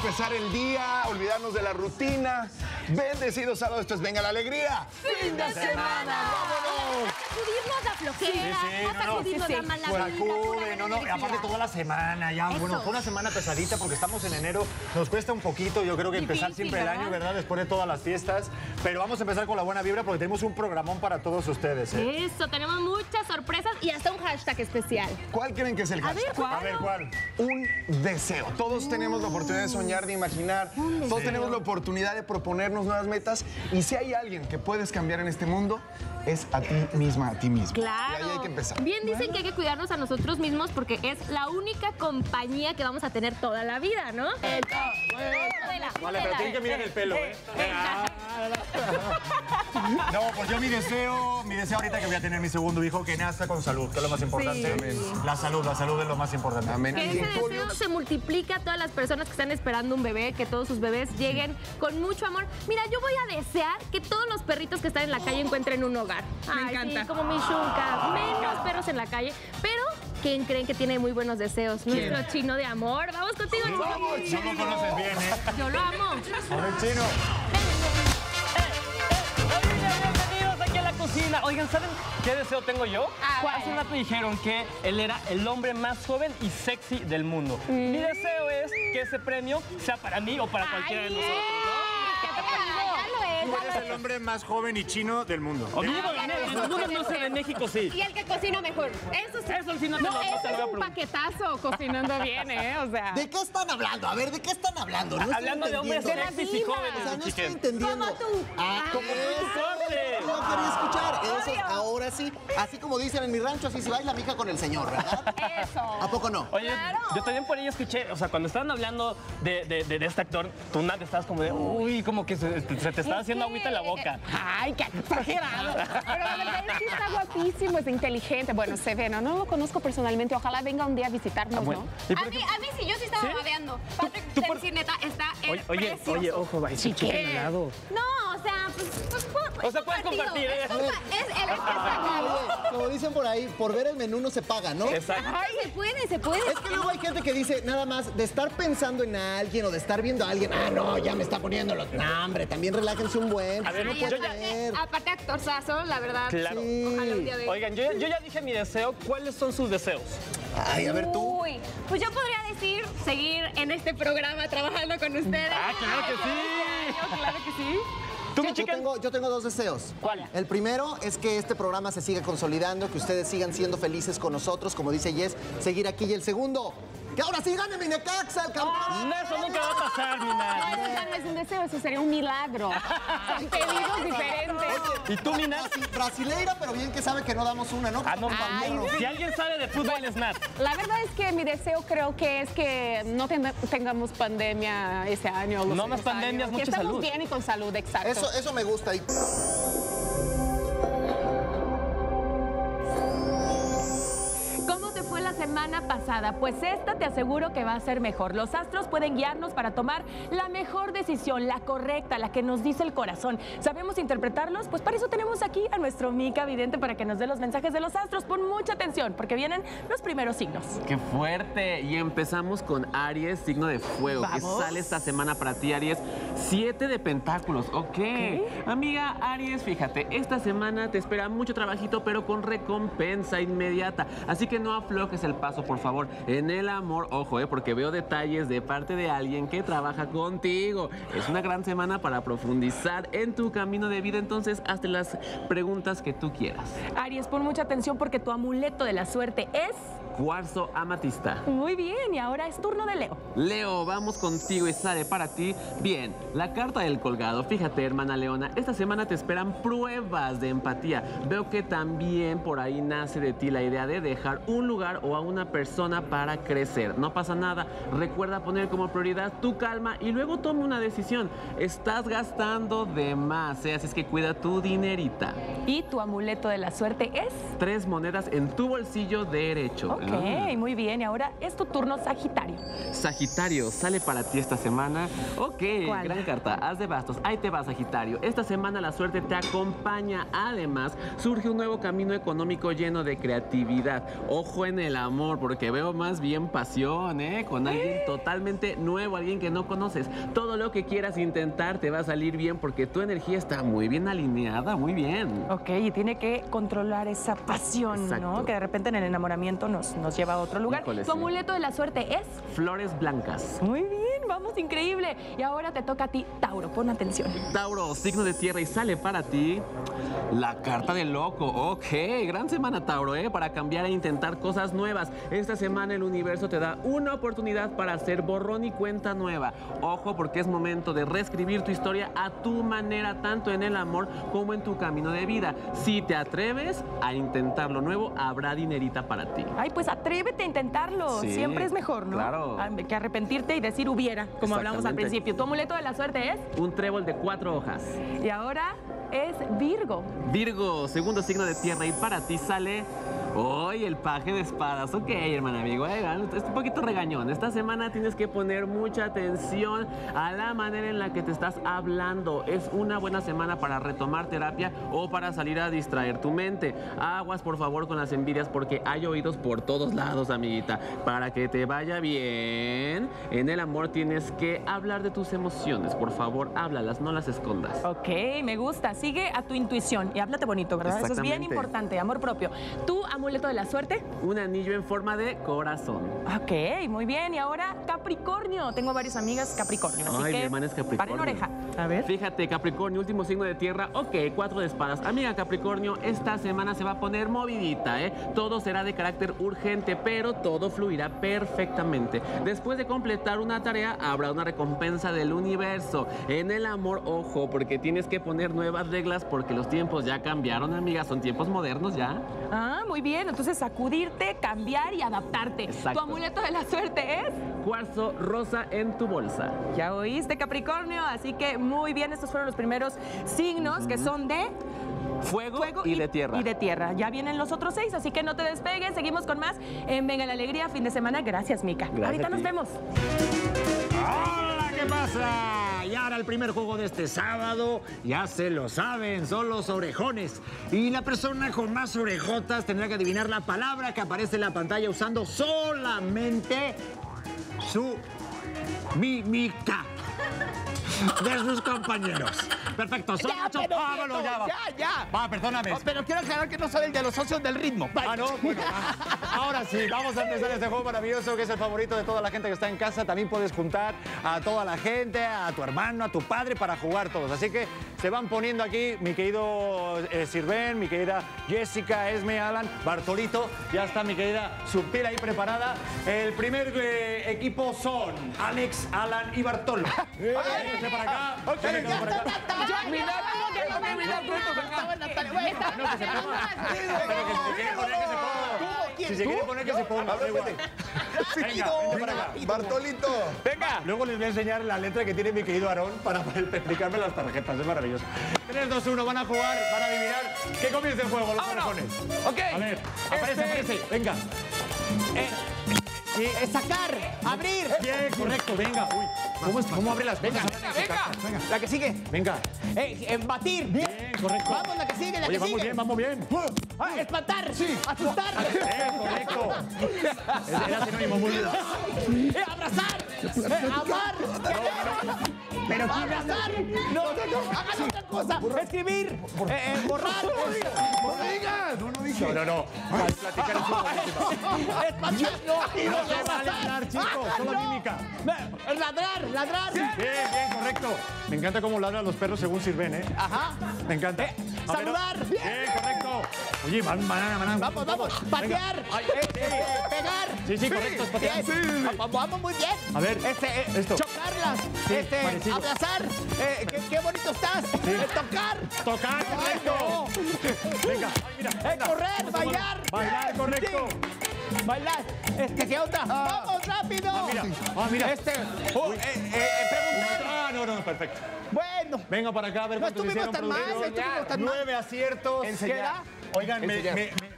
empezar el día, olvidarnos de la rutina. Bendecido sábado, esto es Venga La Alegría. ¡Fin de semana! ¡Vámonos! Sacudirnos la flojera, sacudirnos la mala vida. No, aparte toda la semana ya. Eso. Bueno, fue una semana pesadita porque estamos en enero. Nos cuesta un poquito, yo creo que empezar siempre el año, ¿verdad? Después de todas las fiestas. Pero vamos a empezar con la buena vibra porque tenemos un programón para todos ustedes, ¿eh? Eso, tenemos muchas sorpresas y hasta un hashtag especial. ¿Cuál creen que es el hashtag? A ver, ¿cuál? Un deseo. Todos tenemos la oportunidad de soñar, de imaginar. Todos tenemos la oportunidad de proponernos nuevas metas. Y si hay alguien que puedes cambiar en este mundo, es a ti misma, a ti mismo. Claro. Y ahí hay que empezar. Bien dicen que hay que cuidarnos a nosotros mismos porque es la única compañía que vamos a tener toda la vida, ¿no? Vale, pero tienen que mirar el pelo, ¿eh? No, pues yo mi deseo ahorita que voy a tener mi segundo hijo, que nazca con salud, que es lo más importante. Sí. La salud es lo más importante. Amén. Que ese deseo se multiplica a todas las personas que están esperando un bebé, que todos sus bebés lleguen con mucho amor. Mira, yo voy a desear que todos los perritos que están en la calle encuentren un hogar. Me encanta. Sí, como mi Shunka, menos perros en la calle, pero... ¿Quién creen que tiene muy buenos deseos? ¿Quién? Nuestro Chino de amor. Vamos contigo, Chino. ¡Vamos, Chino! No lo conoces bien, ¿eh? Yo lo amo. ¡Por el Chino! ¡Bienvenidos aquí a la cocina! Oigan, ¿saben qué deseo tengo yo? Hace un rato dijeron que él era el hombre más joven y sexy del mundo. Mi deseo es que ese premio sea para mí o para cualquiera de nosotros, ¿no? Tú eres el hombre más joven y chino del mundo. No sé, en México sí. Y el que cocina mejor. Eso sí, no es un paquetazo cocinando bien, ¿eh? O sea... ¿De qué están hablando? A ver, ¿de qué están hablando? No hablando de hombres sexys y jóvenes. O sea, no estoy entendiendo. Como tú. Como tú. No quería escuchar. Eso, ahora sí. Así como dicen en mi rancho, así se baila mi hija con el señor, ¿verdad? Eso. ¿A poco no? Oye, yo también por ahí escuché, o sea, cuando estaban hablando de este actor, tú nada, estabas como de, uy, como que se te estaba haciendo agüita en la boca. Ay, qué exagerado. Pero la verdad es que está guapísimo, es inteligente. Bueno, se ve, ¿no? No lo conozco personalmente. Ojalá venga un día a visitarnos, ¿no? A mí sí, yo sí estaba babeando. Patrick, decir neta, está precioso. Oye, ojo, va, ese chico helado. No, o sea, pues o sea, puedes compartir. Como dicen por ahí, por ver el menú no se paga, ¿no? Exacto. Ay, se puede. Es que luego hay gente que dice, nada más, de estar pensando en alguien o de estar viendo a alguien, no, ya me está poniendo los nombres, también relájense un buen. A ver, no puedo creer. Aparte, actorzazo, la verdad. Claro. Sí. Ojalá un día de... Oigan, yo ya dije mi deseo. ¿Cuáles son sus deseos? Ay, a ver tú. Uy, pues yo podría decir seguir en este programa trabajando con ustedes. Ah, claro que sí. Claro que sí. Yo tengo dos deseos. ¿Cuál? El primero es que este programa se siga consolidando, que ustedes sigan siendo felices con nosotros, como dice Jess, seguir aquí. Y el segundo, que ahora sí gane mi Necaxa, el campeón. Eso nunca va a pasar, mi Nat. No, eso no es un deseo, eso sería un milagro. Son pedidos diferentes. ¿Y tú, mi Nat? Brasileira, pero bien que sabe que no damos una, ¿no? Si alguien sabe de fútbol, es Nat. La verdad es que mi deseo creo que es que no tengamos pandemia este año. No más pandemias, mucha salud. Que estamos bien y con salud, exacto. Eso me gusta. Y... semana pasada, pues esta te aseguro que va a ser mejor. Los astros pueden guiarnos para tomar la mejor decisión, la correcta, la que nos dice el corazón. ¿Sabemos interpretarlos? Pues para eso tenemos aquí a nuestro Mica Vidente para que nos dé los mensajes de los astros. Pon mucha atención porque vienen los primeros signos. ¡Qué fuerte! Y empezamos con Aries, signo de fuego. ¿Vamos? Que sale esta semana para ti, Aries. 7 de pentáculos, ¿ok? Amiga Aries, fíjate, esta semana te espera mucho trabajito, pero con recompensa inmediata. Así que no aflojes el paso, por favor. En el amor, ojo, porque veo detalles de parte de alguien que trabaja contigo. Es una gran semana para profundizar en tu camino de vida, entonces hazte las preguntas que tú quieras. Aries, pon mucha atención porque tu amuleto de la suerte es... cuarzo amatista. Muy bien, y ahora es turno de Leo. Leo, vamos contigo y sale para ti. Bien, la carta del colgado. Fíjate, hermana Leona, esta semana te esperan pruebas de empatía. Veo que también por ahí nace de ti la idea de dejar un lugar o a una persona para crecer. No pasa nada. Recuerda poner como prioridad tu calma y luego toma una decisión. Estás gastando de más, así es que cuida tu dinerita. Y tu amuleto de la suerte es... 3 monedas en tu bolsillo derecho. Okay. Ok, muy bien. Y ahora es tu turno, Sagitario. Sagitario, sale para ti esta semana. Ok, ¿cuál? Gran carta. Haz de bastos. Ahí te va, Sagitario. Esta semana la suerte te acompaña. Además, surge un nuevo camino económico lleno de creatividad. Ojo en el amor, porque veo más bien pasión, ¿eh? Con alguien totalmente nuevo, alguien que no conoces. Todo lo que quieras intentar te va a salir bien porque tu energía está muy bien alineada, muy bien. Ok, y tiene que controlar esa pasión, exacto, ¿no? Que de repente en el enamoramiento nos lleva a otro lugar. Híjole, tu amuleto de la suerte es... flores blancas. Muy bien, vamos, increíble. Y ahora te toca a ti, Tauro, pon atención. Tauro, signo de tierra, y sale para ti la carta de loco. Ok, gran semana, Tauro, ¿eh? Para cambiar e intentar cosas nuevas. Esta semana el universo te da una oportunidad para hacer borrón y cuenta nueva. Ojo, porque es momento de reescribir tu historia a tu manera, tanto en el amor como en tu camino de vida. Si te atreves a intentar lo nuevo, habrá dinerita para ti. Ay, pues atrévete a intentarlo. Sí, siempre es mejor, ¿no? Claro. Que arrepentirte y decir hubiera, como hablamos al principio. Tu amuleto de la suerte es... un trébol de 4 hojas. Y ahora es Virgo. Virgo, segundo signo de tierra, y para ti sale... hoy el paje de espadas. Ok, hermana, amigo, es un poquito regañón. Esta semana tienes que poner mucha atención a la manera en la que te estás hablando. Es una buena semana para retomar terapia o para salir a distraer tu mente. Aguas, por favor, con las envidias, porque hay oídos por todos lados, amiguita. Para que te vaya bien en el amor tienes que hablar de tus emociones. Por favor, háblalas, no las escondas. Ok, me gusta. Sigue a tu intuición y háblate bonito, ¿verdad? Eso es bien importante, amor propio. Tú, amuleto de la suerte, un anillo en forma de corazón. Ok, muy bien. Y ahora, Capricornio. Tengo varias amigas Capricornio. Así ay, que mi hermana es Capricornio. Paren oreja. A ver. Fíjate, Capricornio, último signo de tierra. Ok, 4 de espadas. Amiga Capricornio, esta semana se va a poner movidita, ¿eh? Todo será de carácter urgente, pero todo fluirá perfectamente. Después de completar una tarea, habrá una recompensa del universo. En el amor, ojo, porque tienes que poner nuevas reglas, porque los tiempos ya cambiaron, amiga. Son tiempos modernos ya. Ah, muy bien. Bien, entonces sacudirte, cambiar y adaptarte. Exacto. Tu amuleto de la suerte es... cuarzo rosa en tu bolsa. Ya oíste, Capricornio, así que muy bien. Estos fueron los primeros signos que son de... Fuego y de tierra. Y de tierra. Ya vienen los otros 6, así que no te despeguen. Seguimos con más en Venga La Alegría, fin de semana. Gracias, Mica. Gracias. Ahorita nos vemos. ¡Hola! ¿Qué pasa? Y ahora el primer juego de este sábado, ya se lo saben, son los orejones. Y la persona con más orejotas tendrá que adivinar la palabra que aparece en la pantalla usando solamente su mímica de sus compañeros. Perfecto, son 8. Vámonos, ya, ya. Va, perdóname. Pero quiero aclarar que no soy el de los socios del ritmo. Ah, no, bueno, ahora sí, vamos a empezar este juego maravilloso que es el favorito de toda la gente que está en casa. También puedes juntar a toda la gente, a tu hermano, a tu padre, para jugar todos. Así que se van poniendo aquí mi querido Sirven, mi querida Jessica, Esme, Alan, Bartolito. Ya está mi querida Subtil ahí preparada. El primer equipo son Alex, Alan y Bartolo. Para acá. Okay, ya para acá. Yo, si se quiere poner que se ponga. Bartolito. Venga. Luego les voy a enseñar la letra que tiene mi querido Aarón para explicarme las tarjetas. Es maravilloso. 3, 2, 1. Van a jugar, van a adivinar. Que comience el juego, los orejones. Ok. A ver. Aparece. Venga. Sacar, abrir. Bien, correcto, venga. Uy, ¿cómo abre las venga, cosas? Venga. La que sigue. Venga. Batir. Bien, correcto. Vamos, la que sigue, la que sigue. Vamos bien, vamos bien. Espantar. Sí. Asustar. Bien, correcto. Era sinónimo, muy bien. Abrazar. Amar. Pero abrazar. No. Hagan otra cosa. Escribir. Borrar. No. Vale, platicar en su momento. Espantar. No. No vale hablar, chicos, solo mímica. Ladrar. Sí. Bien, correcto. Me encanta cómo ladran los perros según sirven, ¿eh? Ajá. Me encanta. Saludar. Ver, bien, correcto. Oye, van. Vamos. Patear. Ay, pegar. Sí, correcto, es patear. Sí. Vamos muy bien. A ver, esto. Chocarlas. Sí, abrazar. Qué bonito estás. Sí. Tocar, correcto. No. Venga, ay, mira. Correr, bailar. Bailar, correcto. Sí. Bailar, otra. Vamos rápido. Mira. Preguntar. No, perfecto. Bueno. Venga para acá a ver cuántos hicieron. No estuvimos tan mal. 9 aciertos. Oigan, me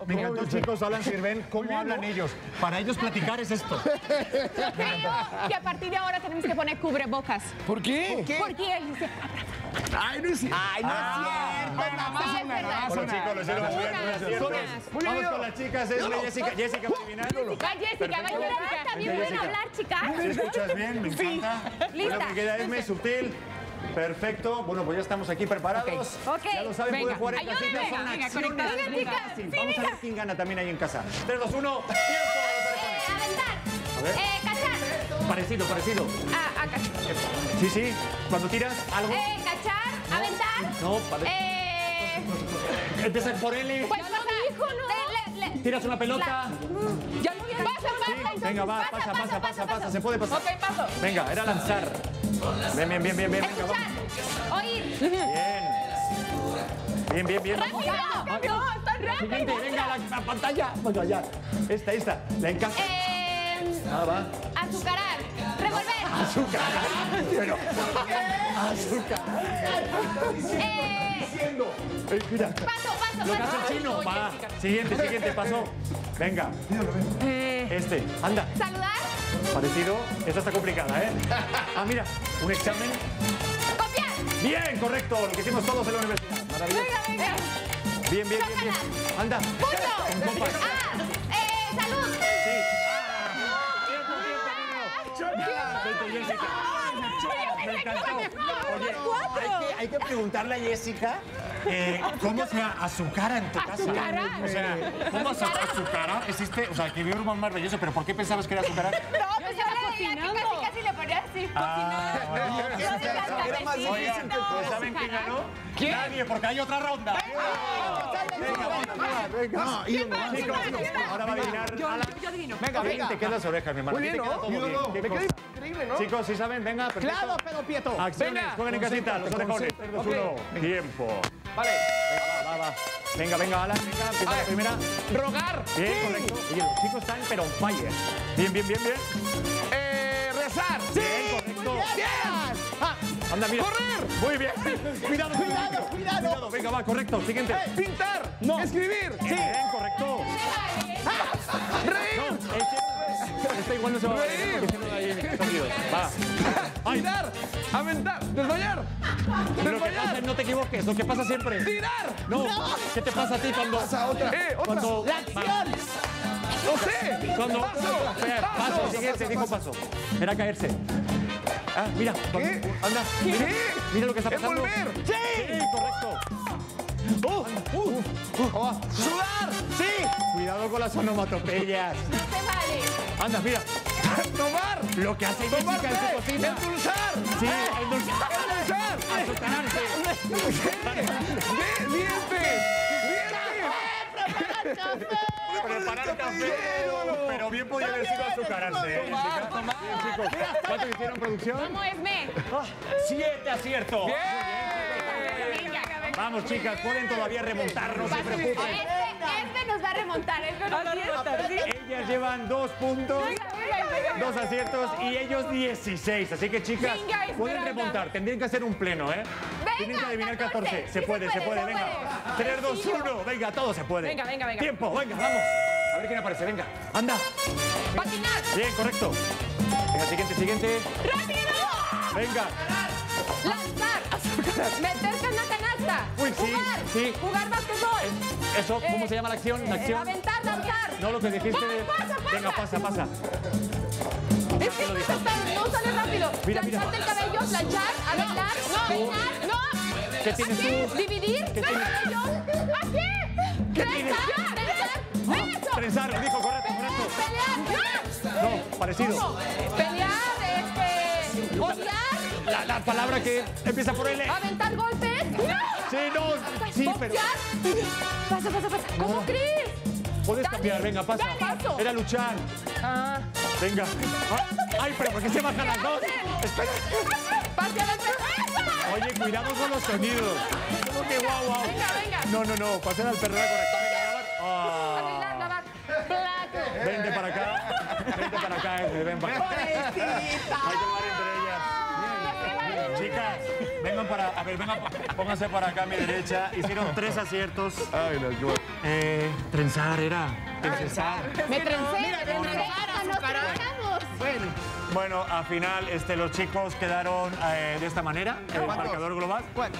Me encantó, chicos, hablan, sirven. ¿Cómo hablan ellos? Para ellos platicar es esto. Yo creo que a partir de ahora tenemos que poner cubrebocas. ¿Por qué? Porque él dice... ¡Ay, no es cierto! ¡Ay, no es cierto! Chicos, lo hicieron muy bien. Vamos con las chicas. Es Jessica. Jessica, Jessica, también pueden hablar, chicas. ¿Me escuchas bien? Me encanta. Lista. Me queda M, sutil. Perfecto. Bueno, pues ya estamos aquí preparados. Okay. Ya lo saben, pueden jugar en casita. Son acciones. Vamos a ver quién gana también ahí en casa. 3, 2, 1. ¡Tiempo! ¡Aventar! ¡Cachar! Parecido, parecido. Ah, cachar. Sí, sí. Cuando tiras algo... cachar, no, aventar. No, empieza por L. Pues no, no, no. Tiras una pelota. Yo no voy a... Pasa, venga, va. Pasa. Se puede pasar. Ok, paso. Venga, era lanzar. Bien. Escuchar, oír. Bien. ¡Rápido! ¡No, está rápido! Venga, la pantalla. Venga, ya. Esta. La encanta. Azucarar. Revolver. Azucarar. Paso. Lo que hace el chino. Va. Siguiente. Paso. Venga. Anda. Saludar. Parecido. Esta está complicada, ¿eh? Ah, mira, un examen. ¡Copiar! Bien, correcto, lo que hicimos todos en la universidad. Maravilloso. Venga. Bien. Anda. ¡Punto! ¡Salud! Sí. Hay que preguntarle a Jessica cómo se azucara en tu casa. O sea, ¿cómo se azucara? Existe, o sea, que vive un humor más belloso, pero ¿por qué pensabas que era azucara? No, pues yo le diría que casi le ponía así. Era más difícil que todo. ¿Saben quién ganó? Nadie, porque hay otra ronda. Venga. Ahora va a adivinar. Yo adivino. Venga, te quedas orejas, mi hermano. Muy bien, ¿no? Me quedé increíble, ¿no? Chicos, ¿sí saben? Venga, perfecto. Claro, Pedro Prieto. Acciones, jueguen en casita, los orejones. 3, 2, 1. Tiempo. Vale. Va. Venga, Alan. Venga, empieza la primera. Rogar. Bien, correcto. Oye, los chicos están pero fire. Bien. Rezar. Bien, correcto. Anda, mira. ¡Correr! Muy bien. Cuidado. Venga, va, correcto. Siguiente. Pintar. No. Escribir. Sí. Bien, correcto. Reír. No, está igual no se va a ver. Va. Tirar. Aventar. Desmayar. No te equivoques. Lo que pasa siempre. Tirar. No. ¿Qué te pasa a ti cuando... Pasa otra. Cuando... La acción. No sé. Cuando... Paso. Siguiente. Dijo paso. Era caerse. Ah, mira, anda. Mira lo que está pasando. ¡Envolver! ¡Sí! Correcto. ¡Sudar! ¡Sí! Cuidado con las onomatopeyas. No te vale. Anda, mira. Tomar. Lo que hace Jessica en su cocina. ¡Endulzar! Sí, endulzar. ¡Endulzar! ¡Azotarse! ¡Dientes! ¡Preparar café! Pero bien podía haber sido azucararse, ¿eh? ¿Cuánto hicieron, producción? ¿Cómo es, me? 7 aciertos. ¡Bien! Vamos, chicas, pueden todavía remontarnos, no se preocupen. Este nos va a remontar, Ellas llevan 2 puntos, 2 aciertos y ellos 16. Así que, chicas, pueden remontar. Tendrían que hacer un pleno, ¿eh? Tienen que adivinar 14. Se puede, venga. 3, 2, 1, venga, todo se puede. Venga. Tiempo, venga, vamos. A ver quién aparece, venga. Anda. Patinar. Bien, correcto. Venga, siguiente. ¡Rápido! Venga. Lanzar. Meterse en la canasta. Uy, sí. Jugar basquetbol. Eso, ¿cómo se llama la acción? Aventar, lanzar. No, lo que dijiste. Pasa. Venga, pasa. Es que no sale rápido. Plancharte el cabello, planchar, arreglar, peinar. No. ¿Qué tienes tú? Dividir. ¿Qué tienes? Aquí. ¿Qué tienes? Trenzar, dijo, correcto. Pelear. No, parecido. Pelear, odiar. La palabra que empieza por L. ¿Aventar golpes? Sí, pero... Pasa. ¿Cómo crees? Puedes cambiar, venga, pasa. Era luchar. Venga. Ay, pero ¿por qué se bajan las dos? Espera. Oye, cuidado con los sonidos. ¿Cómo que guau? Venga. No, pasar al perreo correcto. Arreglar, lavar, plato. Vente para acá, ven para acá. ¡Pobrecita! Hay que llevar entre ellas. Chicas, vengan para... A ver, vengan, pónganse para acá a mi derecha. Hicieron 3 aciertos. Ay, no, qué bueno. Trenzar era. Trenzar. Me trencé. Mira, me trenzaron. Bueno, al final los chicos quedaron de esta manera. El marcador global. ¿Cuánto?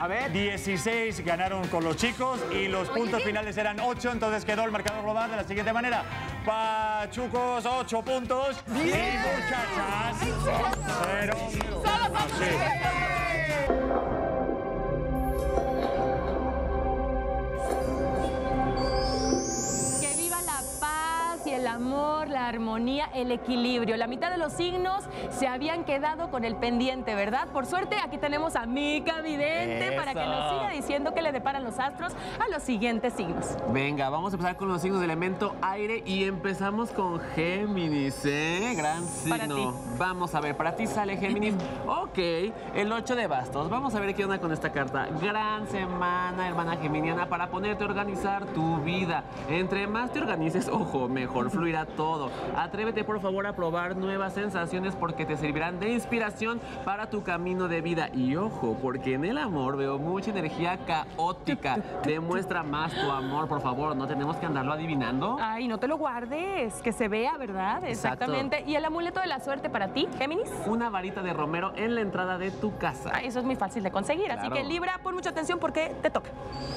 A ver. 16 ganaron con los chicos y los puntos finales eran 8, entonces quedó el marcador global de la siguiente manera. Pachucos, 8 puntos. ¡Bien! Y muchachas, 0. Solo vamos a ver. Que viva la paz y el amor, la armonía, el equilibrio. La mitad de los signos se habían quedado con el pendiente, ¿verdad? Por suerte, aquí tenemos a Mica Vidente para que nos siga diciendo qué le deparan los astros a los siguientes signos. Venga, vamos a empezar con los signos del elemento aire y empezamos con Géminis, ¿eh? Gran signo. Vamos a ver, para ti sale Géminis. Ok, el 8 de bastos. Vamos a ver qué onda con esta carta. Gran semana, hermana geminiana, para ponerte a organizar tu vida. Entre más te organices, ojo, mejor fluirá todo. Atrévete, por favor, a probar nuevas sensaciones porque te servirán de inspiración para tu camino de vida. Y ojo, porque en el amor veo mucha energía caótica. Demuestra más tu amor, por favor. No tenemos que andarlo adivinando. Ay, no te lo guardes. Que se vea, ¿verdad? Exacto. Exactamente. ¿Y el amuleto de la suerte para ti, Géminis? Una varita de romero en la entrada de tu casa. Ay, eso es muy fácil de conseguir. Claro. Así que, Libra, pon mucha atención porque te toca.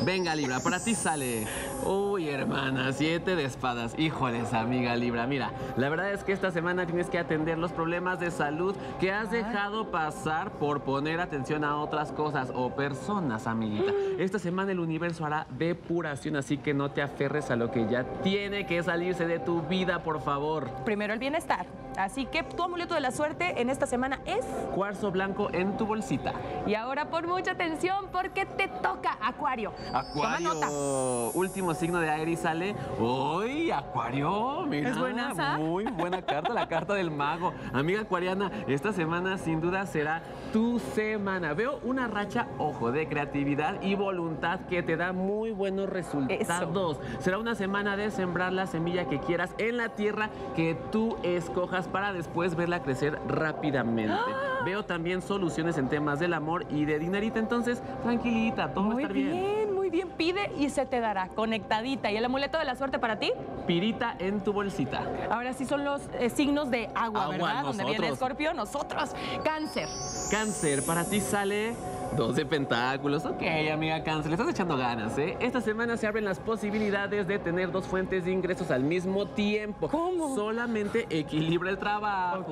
Venga, Libra, para ti sale. Uy, hermana, 7 de espadas. Híjoles, amiga Libra. Mira, la verdad es que esta semana tienes que atender los problemas de salud que has dejado pasar por poner atención a otras cosas o personas, amiguita. Esta semana el universo hará depuración, así que no te aferres a lo que ya tiene que salirse de tu vida, por favor. Primero el bienestar. Así que tu amuleto de la suerte en esta semana es... cuarzo blanco en tu bolsita. Y ahora pon mucha atención porque te toca, Acuario. Acuario. Toma nota. Último signo de aire y sale... ¡Uy, Acuario! Mira, es buena, muy buena carta, la carta del mago. Amiga acuariana, esta semana sin duda será tu semana. Veo una racha, ojo, de creatividad y voluntad que te da muy buenos resultados. Eso. Será una semana de sembrar la semilla que quieras en la tierra que tú escojas para después verla crecer rápidamente. ¡Ah! Veo también soluciones en temas del amor y de dinerita, entonces tranquilita, todo va a estar bien. Muy bien, pide y se te dará, conectadita. ¿Y el amuleto de la suerte para ti? Pirita en tu bolsita. Ahora sí son los signos de agua, ¿verdad? Donde viene Escorpio, nosotros. Cáncer. Cáncer, para ti sale... 2 de pentáculos. Ok, amiga Cáncer, le estás echando ganas, ¿eh? Esta semana se abren las posibilidades de tener 2 fuentes de ingresos al mismo tiempo. ¿Cómo? Solamente equilibra el trabajo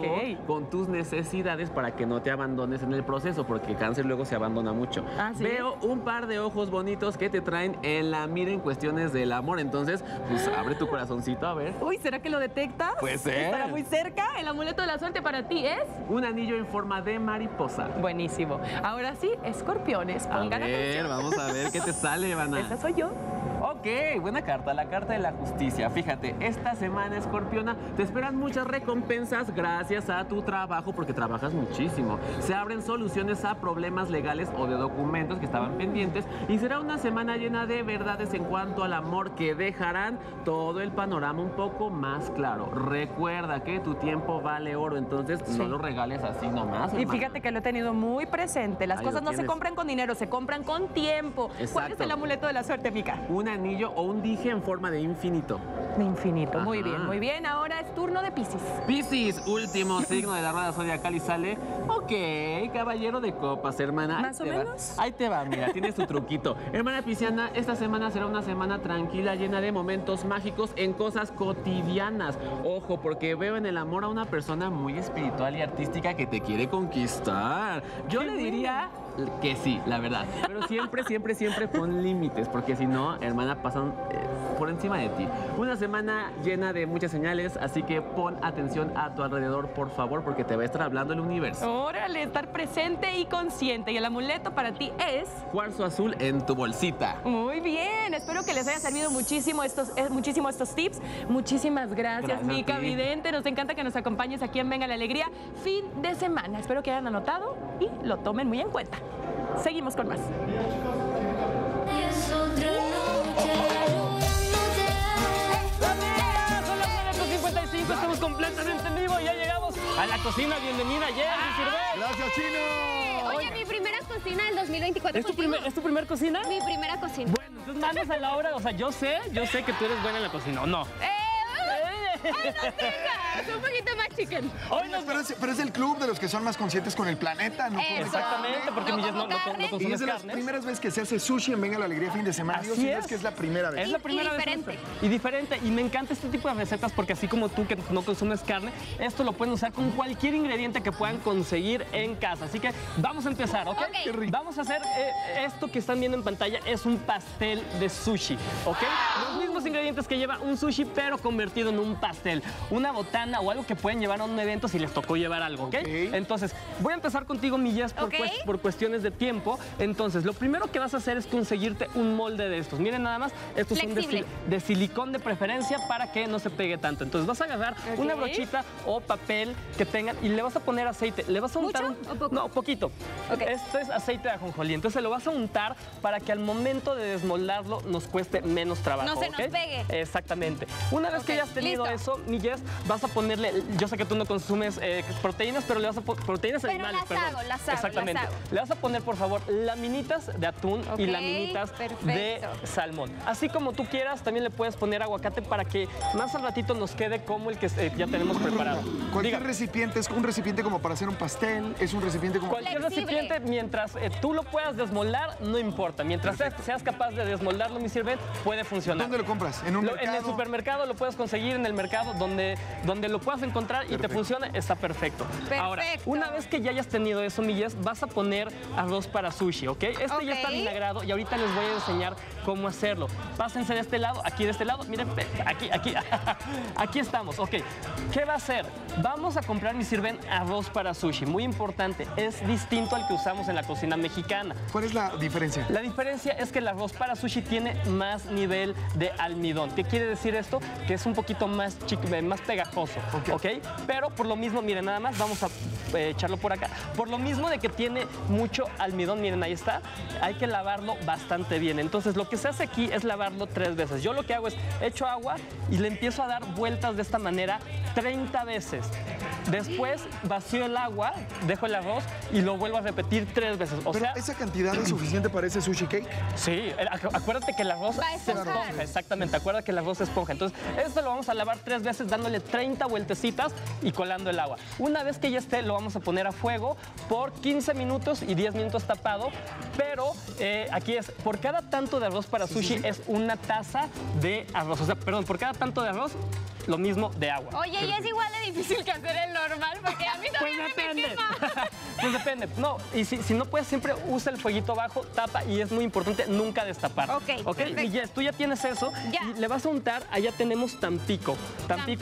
con tus necesidades para que no te abandones en el proceso, porque Cáncer luego se abandona mucho. ¿Sí? Veo un par de ojos bonitos que te traen en la mira en cuestiones del amor. Entonces, pues abre tu corazoncito, a ver. Uy, ¿será que lo detectas? Pues sí. Estará muy cerca. El amuleto de la suerte para ti es... un anillo en forma de mariposa. Buenísimo. Ahora sí... Escorpiones, pongan atención. Vamos a ver qué te sale, Ivana. Esa soy yo. Ok, buena carta, la carta de la justicia. Fíjate, esta semana, escorpiona, te esperan muchas recompensas gracias a tu trabajo, porque trabajas muchísimo. Se abren soluciones a problemas legales o de documentos que estaban pendientes y será una semana llena de verdades en cuanto al amor que dejarán todo el panorama un poco más claro. Recuerda que tu tiempo vale oro, entonces no lo regales así nomás, hermana. Y fíjate que lo he tenido muy presente. Las cosas no se compran con dinero, se compran con tiempo. Exacto. ¿Cuál es el amuleto de la suerte, Mica? Una anillo o un dije en forma de infinito. De infinito. Ajá. Muy bien, muy bien. Ahora es turno de Piscis. Piscis, último signo de la rueda zodiacal y sale... Ok, caballero de copas, hermana. ¿Más o menos? Ahí te va, mira, tienes tu truquito. Hermana pisciana, esta semana será una semana tranquila, llena de momentos mágicos en cosas cotidianas. Ojo, porque veo en el amor a una persona muy espiritual y artística que te quiere conquistar. Yo le diría... que sí, la verdad. Pero siempre, siempre pon límites, porque si no, hermana, pasan por encima de ti. Una semana llena de muchas señales, así que pon atención a tu alrededor, por favor, porque te va a estar hablando el universo. Órale, estar presente y consciente. Y el amuleto para ti es... cuarzo azul en tu bolsita. Muy bien, espero que les haya servido muchísimo estos tips. Muchísimas gracias, Mica Vidente. Nos encanta que nos acompañes aquí en Venga la Alegría. Fin de semana. Espero que hayan anotado y lo tomen muy en cuenta. Seguimos con más. Son las 4:55, estamos completamente en vivo y ya llegamos A la cocina, bienvenida, Jess. ¡Ah! Gracias, Chino. Oye, mi primera cocina del 2024. ¿Es tu primer cocina? Mi primera cocina. Bueno, tus manos a la obra, o sea, yo sé que tú eres buena en la cocina, ¿o no? Es un poquito más chicken. Oye, pero es el club de los que son más conscientes con el planeta, ¿no? Exactamente, porque mi Jess no consume. Y es de las primeras veces que se hace sushi en Venga La Alegría fin de semana. Así es que es la primera vez. Es la primera vez. Y diferente. Y me encanta este tipo de recetas porque así como tú que no consumes carne, esto lo pueden usar con cualquier ingrediente que puedan conseguir en casa. Así que vamos a empezar, ¿ok? Qué rico. Vamos a hacer esto que están viendo en pantalla es un pastel de sushi, ¿ok? Los mismos ingredientes que lleva un sushi, pero convertido en un pastel, una botana o algo que pueden llevar a un evento si les tocó llevar algo, ¿ok? Entonces, voy a empezar contigo, mi Jess, por cuestiones de tiempo. Entonces, lo primero que vas a hacer es conseguirte un molde de estos. Miren nada más, estos son de silicón de preferencia para que no se pegue tanto. Entonces, vas a agarrar una brochita o papel que tengan y le vas a poner aceite. ¿Le vas a untar? ¿Mucho o poco? No, poquito. Esto es aceite de ajonjolí. Entonces, lo vas a untar para que al momento de desmoldarlo nos cueste menos trabajo. No se nos pegue. Exactamente. Una vez que ya has tenido eso, mi Jess, vas a ponerle, yo sé que tú no consumes proteínas, pero le vas a poner proteínas animales. Las hago. Exactamente. Las hago. Le vas a poner, por favor, laminitas de atún y laminitas de salmón. Así como tú quieras, también le puedes poner aguacate para que más al ratito nos quede como el que ya tenemos preparado. Cualquier recipiente, es un recipiente como para hacer un pastel, es un recipiente como... Cualquier recipiente, mientras tú lo puedas desmoldar, no importa. Mientras seas capaz de desmoldarlo, mi sirve, puede funcionar. ¿Dónde lo compras? ¿En un mercado? En el supermercado lo puedes conseguir, en el mercado, donde lo puedas encontrar y te funcione, está perfecto. Ahora, una vez que ya hayas tenido eso, mi Jess, vas a poner arroz para sushi, ¿ok? Ya está vinagrado y ahorita les voy a enseñar cómo hacerlo. Pásense de este lado, aquí de este lado, miren, aquí, aquí estamos, ¿ok? ¿Qué va a hacer? Vamos a comprar, mi sirven, arroz para sushi, muy importante, es distinto al que usamos en la cocina mexicana. ¿Cuál es la diferencia? La diferencia es que el arroz para sushi tiene más nivel de almidón. ¿Qué quiere decir esto? Que es un poquito más pegajoso, ¿ok? Pero por lo mismo, miren, nada más, vamos a echarlo por acá. Por lo mismo de que tiene mucho almidón, miren, ahí está, hay que lavarlo bastante bien. Entonces, lo que se hace aquí es lavarlo 3 veces. Yo lo que hago es, echo agua y le empiezo a dar vueltas de esta manera 30 veces. Después vacío el agua, dejo el arroz y lo vuelvo a repetir 3 veces. O sea, ¿esa cantidad es suficiente para ese sushi cake? Sí, acuérdate que el arroz se esponja, exactamente, acuérdate que el arroz se esponja. Entonces, esto lo vamos a lavar 3 veces dándole 30 vueltecitas y colando el agua. Una vez que ya esté, lo vamos a poner a fuego por 15 minutos y 10 minutos tapado, pero aquí es, por cada tanto de arroz para sushi es una taza de arroz, o sea, perdón, por cada tanto de arroz, lo mismo de agua. Oye, y es igual de difícil que hacer el normal, porque a mí también pues depende. No, y si no puedes, siempre usa el fueguito bajo, tapa, y es muy importante nunca destapar. Ok, y Jess, tú ya tienes eso, y le vas a untar, allá tenemos Tampico,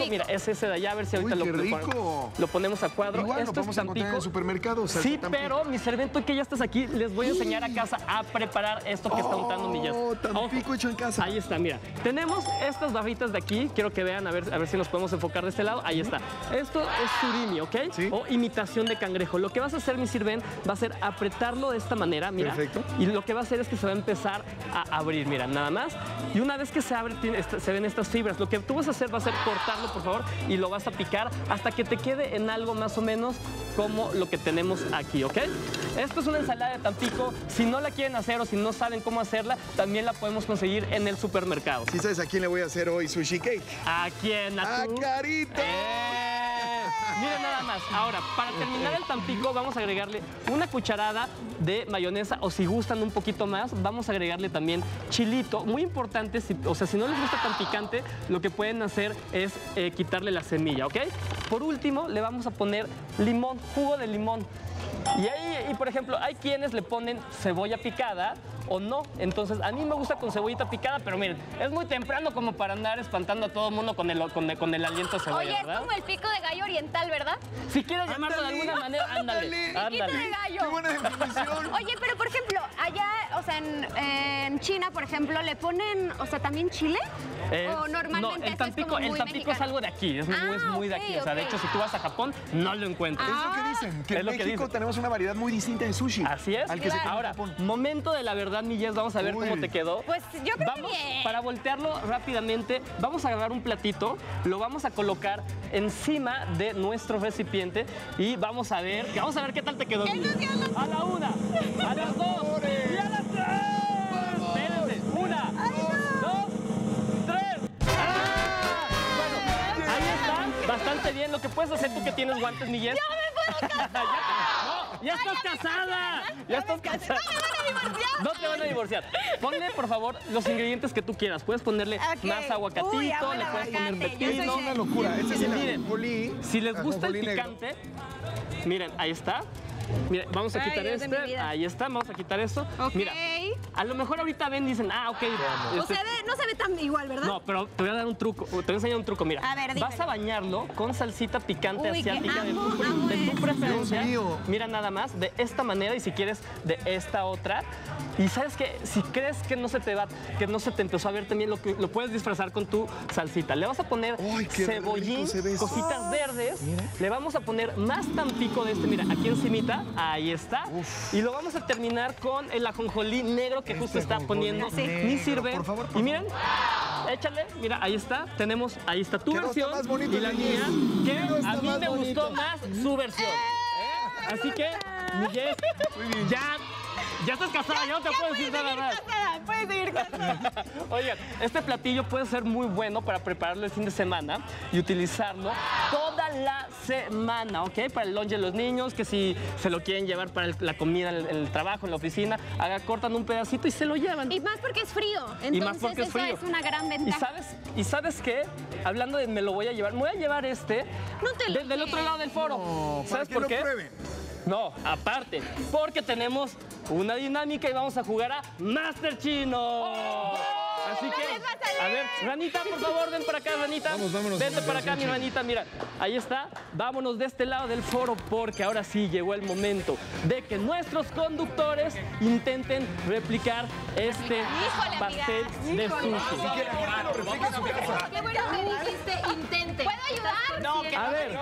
mira, es ese de allá, a ver si ahorita lo ponemos a cuadro. Igual esto lo vamos a encontrar en supermercados. O sea, sí, pero mi servento, que ya estás aquí, les voy a enseñar a casa a preparar esto que está untando mi Jess. Tampico hecho en casa. Ahí está, mira, tenemos estas barritas de aquí, quiero que vean, a ver si nos podemos enfocar de este lado. Ahí está. Esto es surimi, ¿ok? Sí. O imitación de cangrejo. Lo que vas a hacer, mi sirven, va a ser apretarlo de esta manera, mira. Perfecto. Y lo que va a hacer es que se va a empezar a abrir, mira, nada más. Y una vez que se abre, se ven estas fibras. Lo que tú vas a hacer va a ser cortarlo, por favor, y lo vas a picar hasta que te quede en algo más o menos como lo que tenemos aquí, ¿ok? Esto es una ensalada de Tampico. Si no la quieren hacer o si no saben cómo hacerla, también la podemos conseguir en el supermercado. ¿Sí sabes a quién le voy a hacer hoy sushi cake? ¿A quién? ¡A Carito! Miren nada más. Ahora, para terminar el Tampico, vamos a agregarle una cucharada de mayonesa, o si gustan un poquito más, vamos a agregarle también chilito. Muy importante, si no les gusta tan picante, lo que pueden hacer es quitarle la semilla, ¿ok? Por último, le vamos a poner limón, jugo de limón. Y por ejemplo, hay quienes le ponen cebolla picada o no. Entonces, a mí me gusta con cebollita picada, pero miren, es muy temprano como para andar espantando a todo el mundo con el aliento a cebolla, Oye, ¿verdad? Es como el pico de gallo oriental, ¿verdad? Si quieres llamarlo de alguna manera, ándale. Piquito de gallo. Qué buena definición. Oye, pero por ejemplo, allá, o sea, en China, por ejemplo, le ponen, o sea, ¿también chile? O normalmente no, el Tampico, como muy el Tampico mexicano. Es algo de aquí, es muy de aquí. Okay. O sea, de hecho, si tú vas a Japón, no lo encuentras. Es lo que dicen, que en México tenemos una variedad muy distinta de sushi. Así es. Al que se come. Ahora, momento de la verdad, mi Jess, vamos a ver cómo te quedó. Pues yo creo que bien. Para voltearlo rápidamente, vamos a agarrar un platito, lo vamos a colocar encima de nuestro recipiente y vamos a ver qué tal te quedó. A la una, a las dos y a las tres. Una, dos, tres. ¡Ah! Bueno, ahí está. Bastante bien. Lo que puedes hacer tú que tienes guantes, Miguel. ¡Ya me puedo casar! ¡Ya estás casada! ¡No te van a divorciar! Ponle, por favor, los ingredientes que tú quieras. Puedes ponerle más aguacatito, le puedes poner pepino. Es una locura. Miren, si les gusta el picante, miren, ahí está. Mira, vamos a quitar este, ahí está, vamos a quitar esto. Okay. Mira, a lo mejor ahorita ven y dicen, o sea, no se ve tan igual, ¿verdad? No, pero te voy a dar un truco, te voy a enseñar un truco, mira. A ver, vas a bañarlo con salsita picante asiática de tu preferencia. Mira nada más, de esta manera y si quieres de esta otra. Y sabes que si crees que no se te va, que no se te empezó a ver también, lo puedes disfrazar con tu salsita. Le vas a poner cebollín, cositas verdes, le vamos a poner más Tampico de este, mira, aquí encimita. Ahí está. Uf. Y lo vamos a terminar con el ajonjolí negro que justo está poniendo. Ni sirve. Por favor, y miren, échale. Mira, ahí está. Tenemos, ahí está tu versión y la mía. Que a mí me gustó más su versión. Así que, Miguel, ya estás casada, ya no te puedo decir nada más. Puedes seguir casada. Oigan, este platillo puede ser muy bueno para prepararlo el fin de semana y utilizarlo toda la semana, ¿ok? Para el lunch de los niños, que si se lo quieren llevar para la comida, el trabajo, en la oficina, cortan un pedacito y se lo llevan. Y más porque es frío. Entonces, y más porque es frío. Eso es una gran ventaja. ¿Y sabes qué? Hablando de me lo voy a llevar, me voy a llevar este del otro lado del foro. No, ¿sabes por qué? No, aparte, porque tenemos una dinámica y vamos a jugar a Master Chino. Así que, a ver, Ranita, por favor, ven para acá, Ranita. Vente para acá, mi Ranita, mira. Ahí está. Vámonos de este lado del foro porque ahora sí llegó el momento de que nuestros conductores intenten replicar este pastel de sushi. Qué bueno que dijiste intenten. ¿Puedo ayudar? A ver,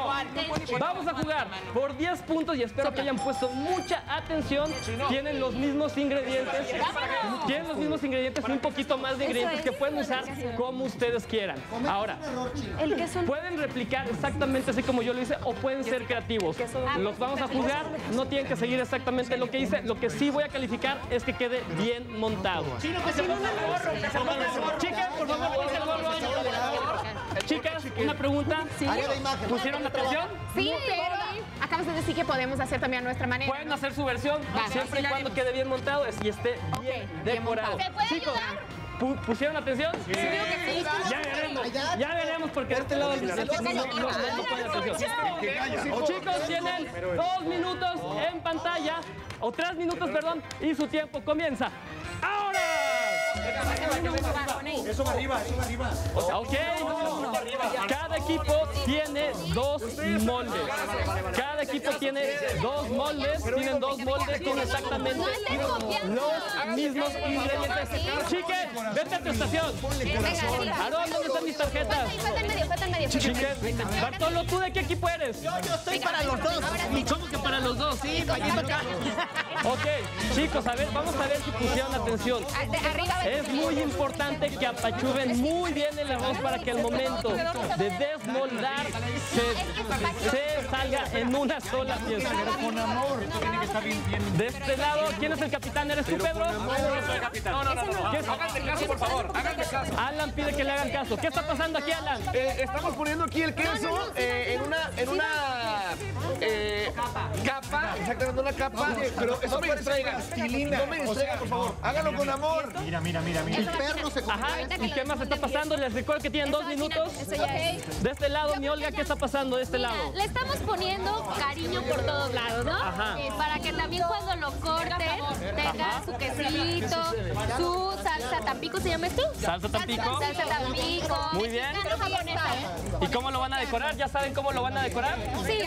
vamos a jugar por 10 puntos y espero que hayan puesto mucha atención. Tienen los mismos ingredientes. Y un poquito más de ingredientes que pueden usar como ustedes quieran. Ahora, pueden replicar exactamente así como yo lo hice o pueden ser creativos. Los vamos a juzgar, no tienen que seguir exactamente lo que hice. Lo que sí voy a calificar es que quede bien montado. Chicas, por favor, chicas, una pregunta. ¿Pusieron atención? Sí, pero acabas de decir que podemos hacer también a nuestra manera. Pueden hacer su versión siempre y cuando quede bien montado y esté bien decorado. ¿Se puede ayudar? ¿Pusieron atención? Sí. Ya veremos porque de este lado del recinto no ponen atención. Chicos, tienen 2 minutos en pantalla, o 3 minutos, perdón, y su tiempo comienza ahora. Eso va arriba, eso va arriba. Ok, cada equipo tiene 2 moldes. Cada equipo tiene 2 moldes, tienen 2 moldes con exactamente los mismos ingredientes. Chiquen, vete a tu estación. Aarón, ¿dónde están mis tarjetas? Chiquen, Bartolo, ¿tú de qué equipo eres? Yo estoy para los dos. ¿Cómo que para los dos? Sí, para acá. Ok, chicos, a ver, vamos a ver si pusieron atención. Es muy importante que apachuben muy bien el arroz para que al momento de desmoldar se salga en una sola pieza. Con amor. De este lado, ¿quién es el capitán? ¿Eres tú, Pedro? No, no soy capitán. No. Háganle caso, por favor. Háganle caso. Alan pide que le hagan caso. ¿Qué está pasando aquí, Alan? Estamos poniendo aquí el queso en una capa. Exactamente, una capa. Pero eso me distraiga. No me distraiga, por favor. Háganlo con amor. Mira. El perro se come. Ajá, ¿y qué más está pasando? Les recuerdo que tienen 2 minutos. De este lado, mi Olga, ¿qué está pasando de este lado? Le estamos poniendo cariño por todos lados, ¿no? Ajá. Para que también cuando lo corten tenga su quesito, su salsa Tampico, ¿se llama esto? Salsa Tampico. Salsa Tampico. Muy bien. ¿Y cómo lo van a decorar? ¿Ya saben cómo lo van a decorar? Sí.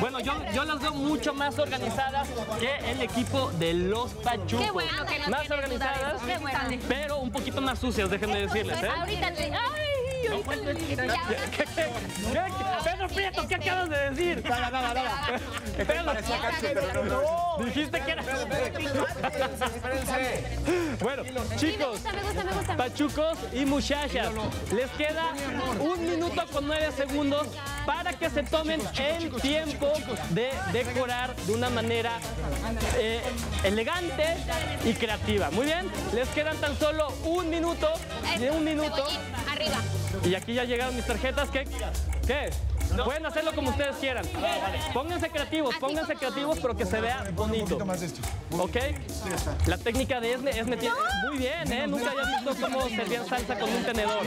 Bueno, yo las veo mucho más organizadas que el equipo de los Pachucos. Qué bueno que no más organizadas, qué bueno. Pero un poquito más sucias, déjenme decirles, ¿eh? Ahorita te... Pedro Prieto, ¿qué acabas de decir? Nada. Dijiste que era... Bueno, chicos, pachucos y muchachas, les queda 1 minuto con 9 segundos para que se tomen el tiempo de decorar de una manera elegante y creativa. Muy bien, les quedan tan solo 1 minuto, de 1 minuto. Arriba. Y aquí ya llegaron mis tarjetas. ¿Qué? No. Pueden hacerlo como ustedes quieran. Pónganse creativos, pero que se vea bonito. ¿Ok? La técnica de Esme, tiene... Muy bien, ¿eh? Nunca había visto cómo servían salsa con un tenedor.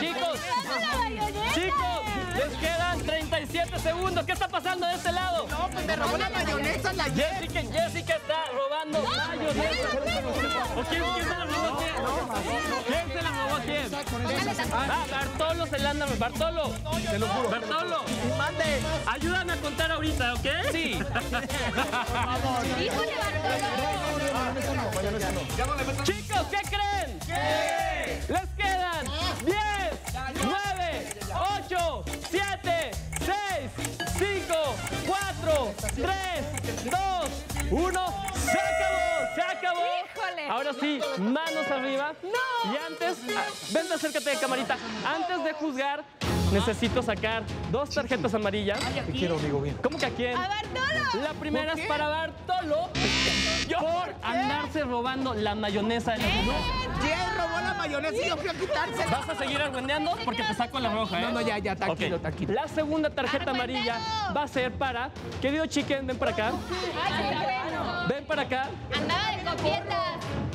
Chicos, les quedan 37 segundos. ¿Qué está pasando de este lado? No, pues me robó la mayonesa. Jessica está robando mayonesa. ¿Quién se la robó a quién? Bartolo se la anda. Bartolo, te lo juro. Bartolo, mande. Ayúdame a contar ahorita, ¿ok? Sí. Híjole, Bartolo. Chicos, ¿qué creen? ¿Qué? Les quedan 10, 9, 8, 7, 6, 5, 4, 3, 2, 1. ¡Se acabó! ¡Se acabó! ¡Híjole! Ahora sí, manos arriba. ¡No! Y antes, vente, acércate de camarita. Antes de juzgar, necesito sacar 2 tarjetas amarillas. Te quiero, digo bien. ¿Cómo que a quién? ¡A Bartolo! La primera es para Bartolo. Por andarse robando la mayonesa del menú. Él robó la mayonesa y yo fui a quitársela. ¿Vas a seguir argüendeando? Porque te saco la roja, ¿eh? No, ya, tranquilo, tranquilo. La segunda tarjeta amarilla va a ser para... Querido Chicken, ven para acá. ¡Ay, qué bueno! Ven para acá. Andaba de copieta.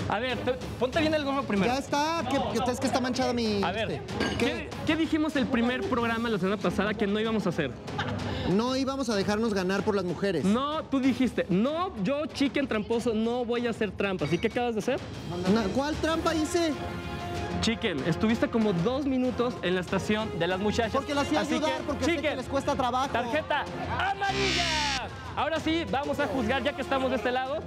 A ver, ponte bien el gorro primero. Ya está, es que está manchada mi... A ver, ¿qué dijimos el primer programa la semana pasada que no íbamos a hacer? No íbamos a dejarnos ganar por las mujeres. No, tú dijiste, no, yo, Chicken tramposo, no voy a hacer trampas. ¿Y qué acabas de hacer? ¿Cuál trampa hice? Chicken, estuviste como 2 minutos en la estación de las muchachas. Porque las hacía ayudar, porque sé que les cuesta trabajo. Tarjeta amarilla. Ahora sí, vamos a juzgar, ya que estamos de este lado.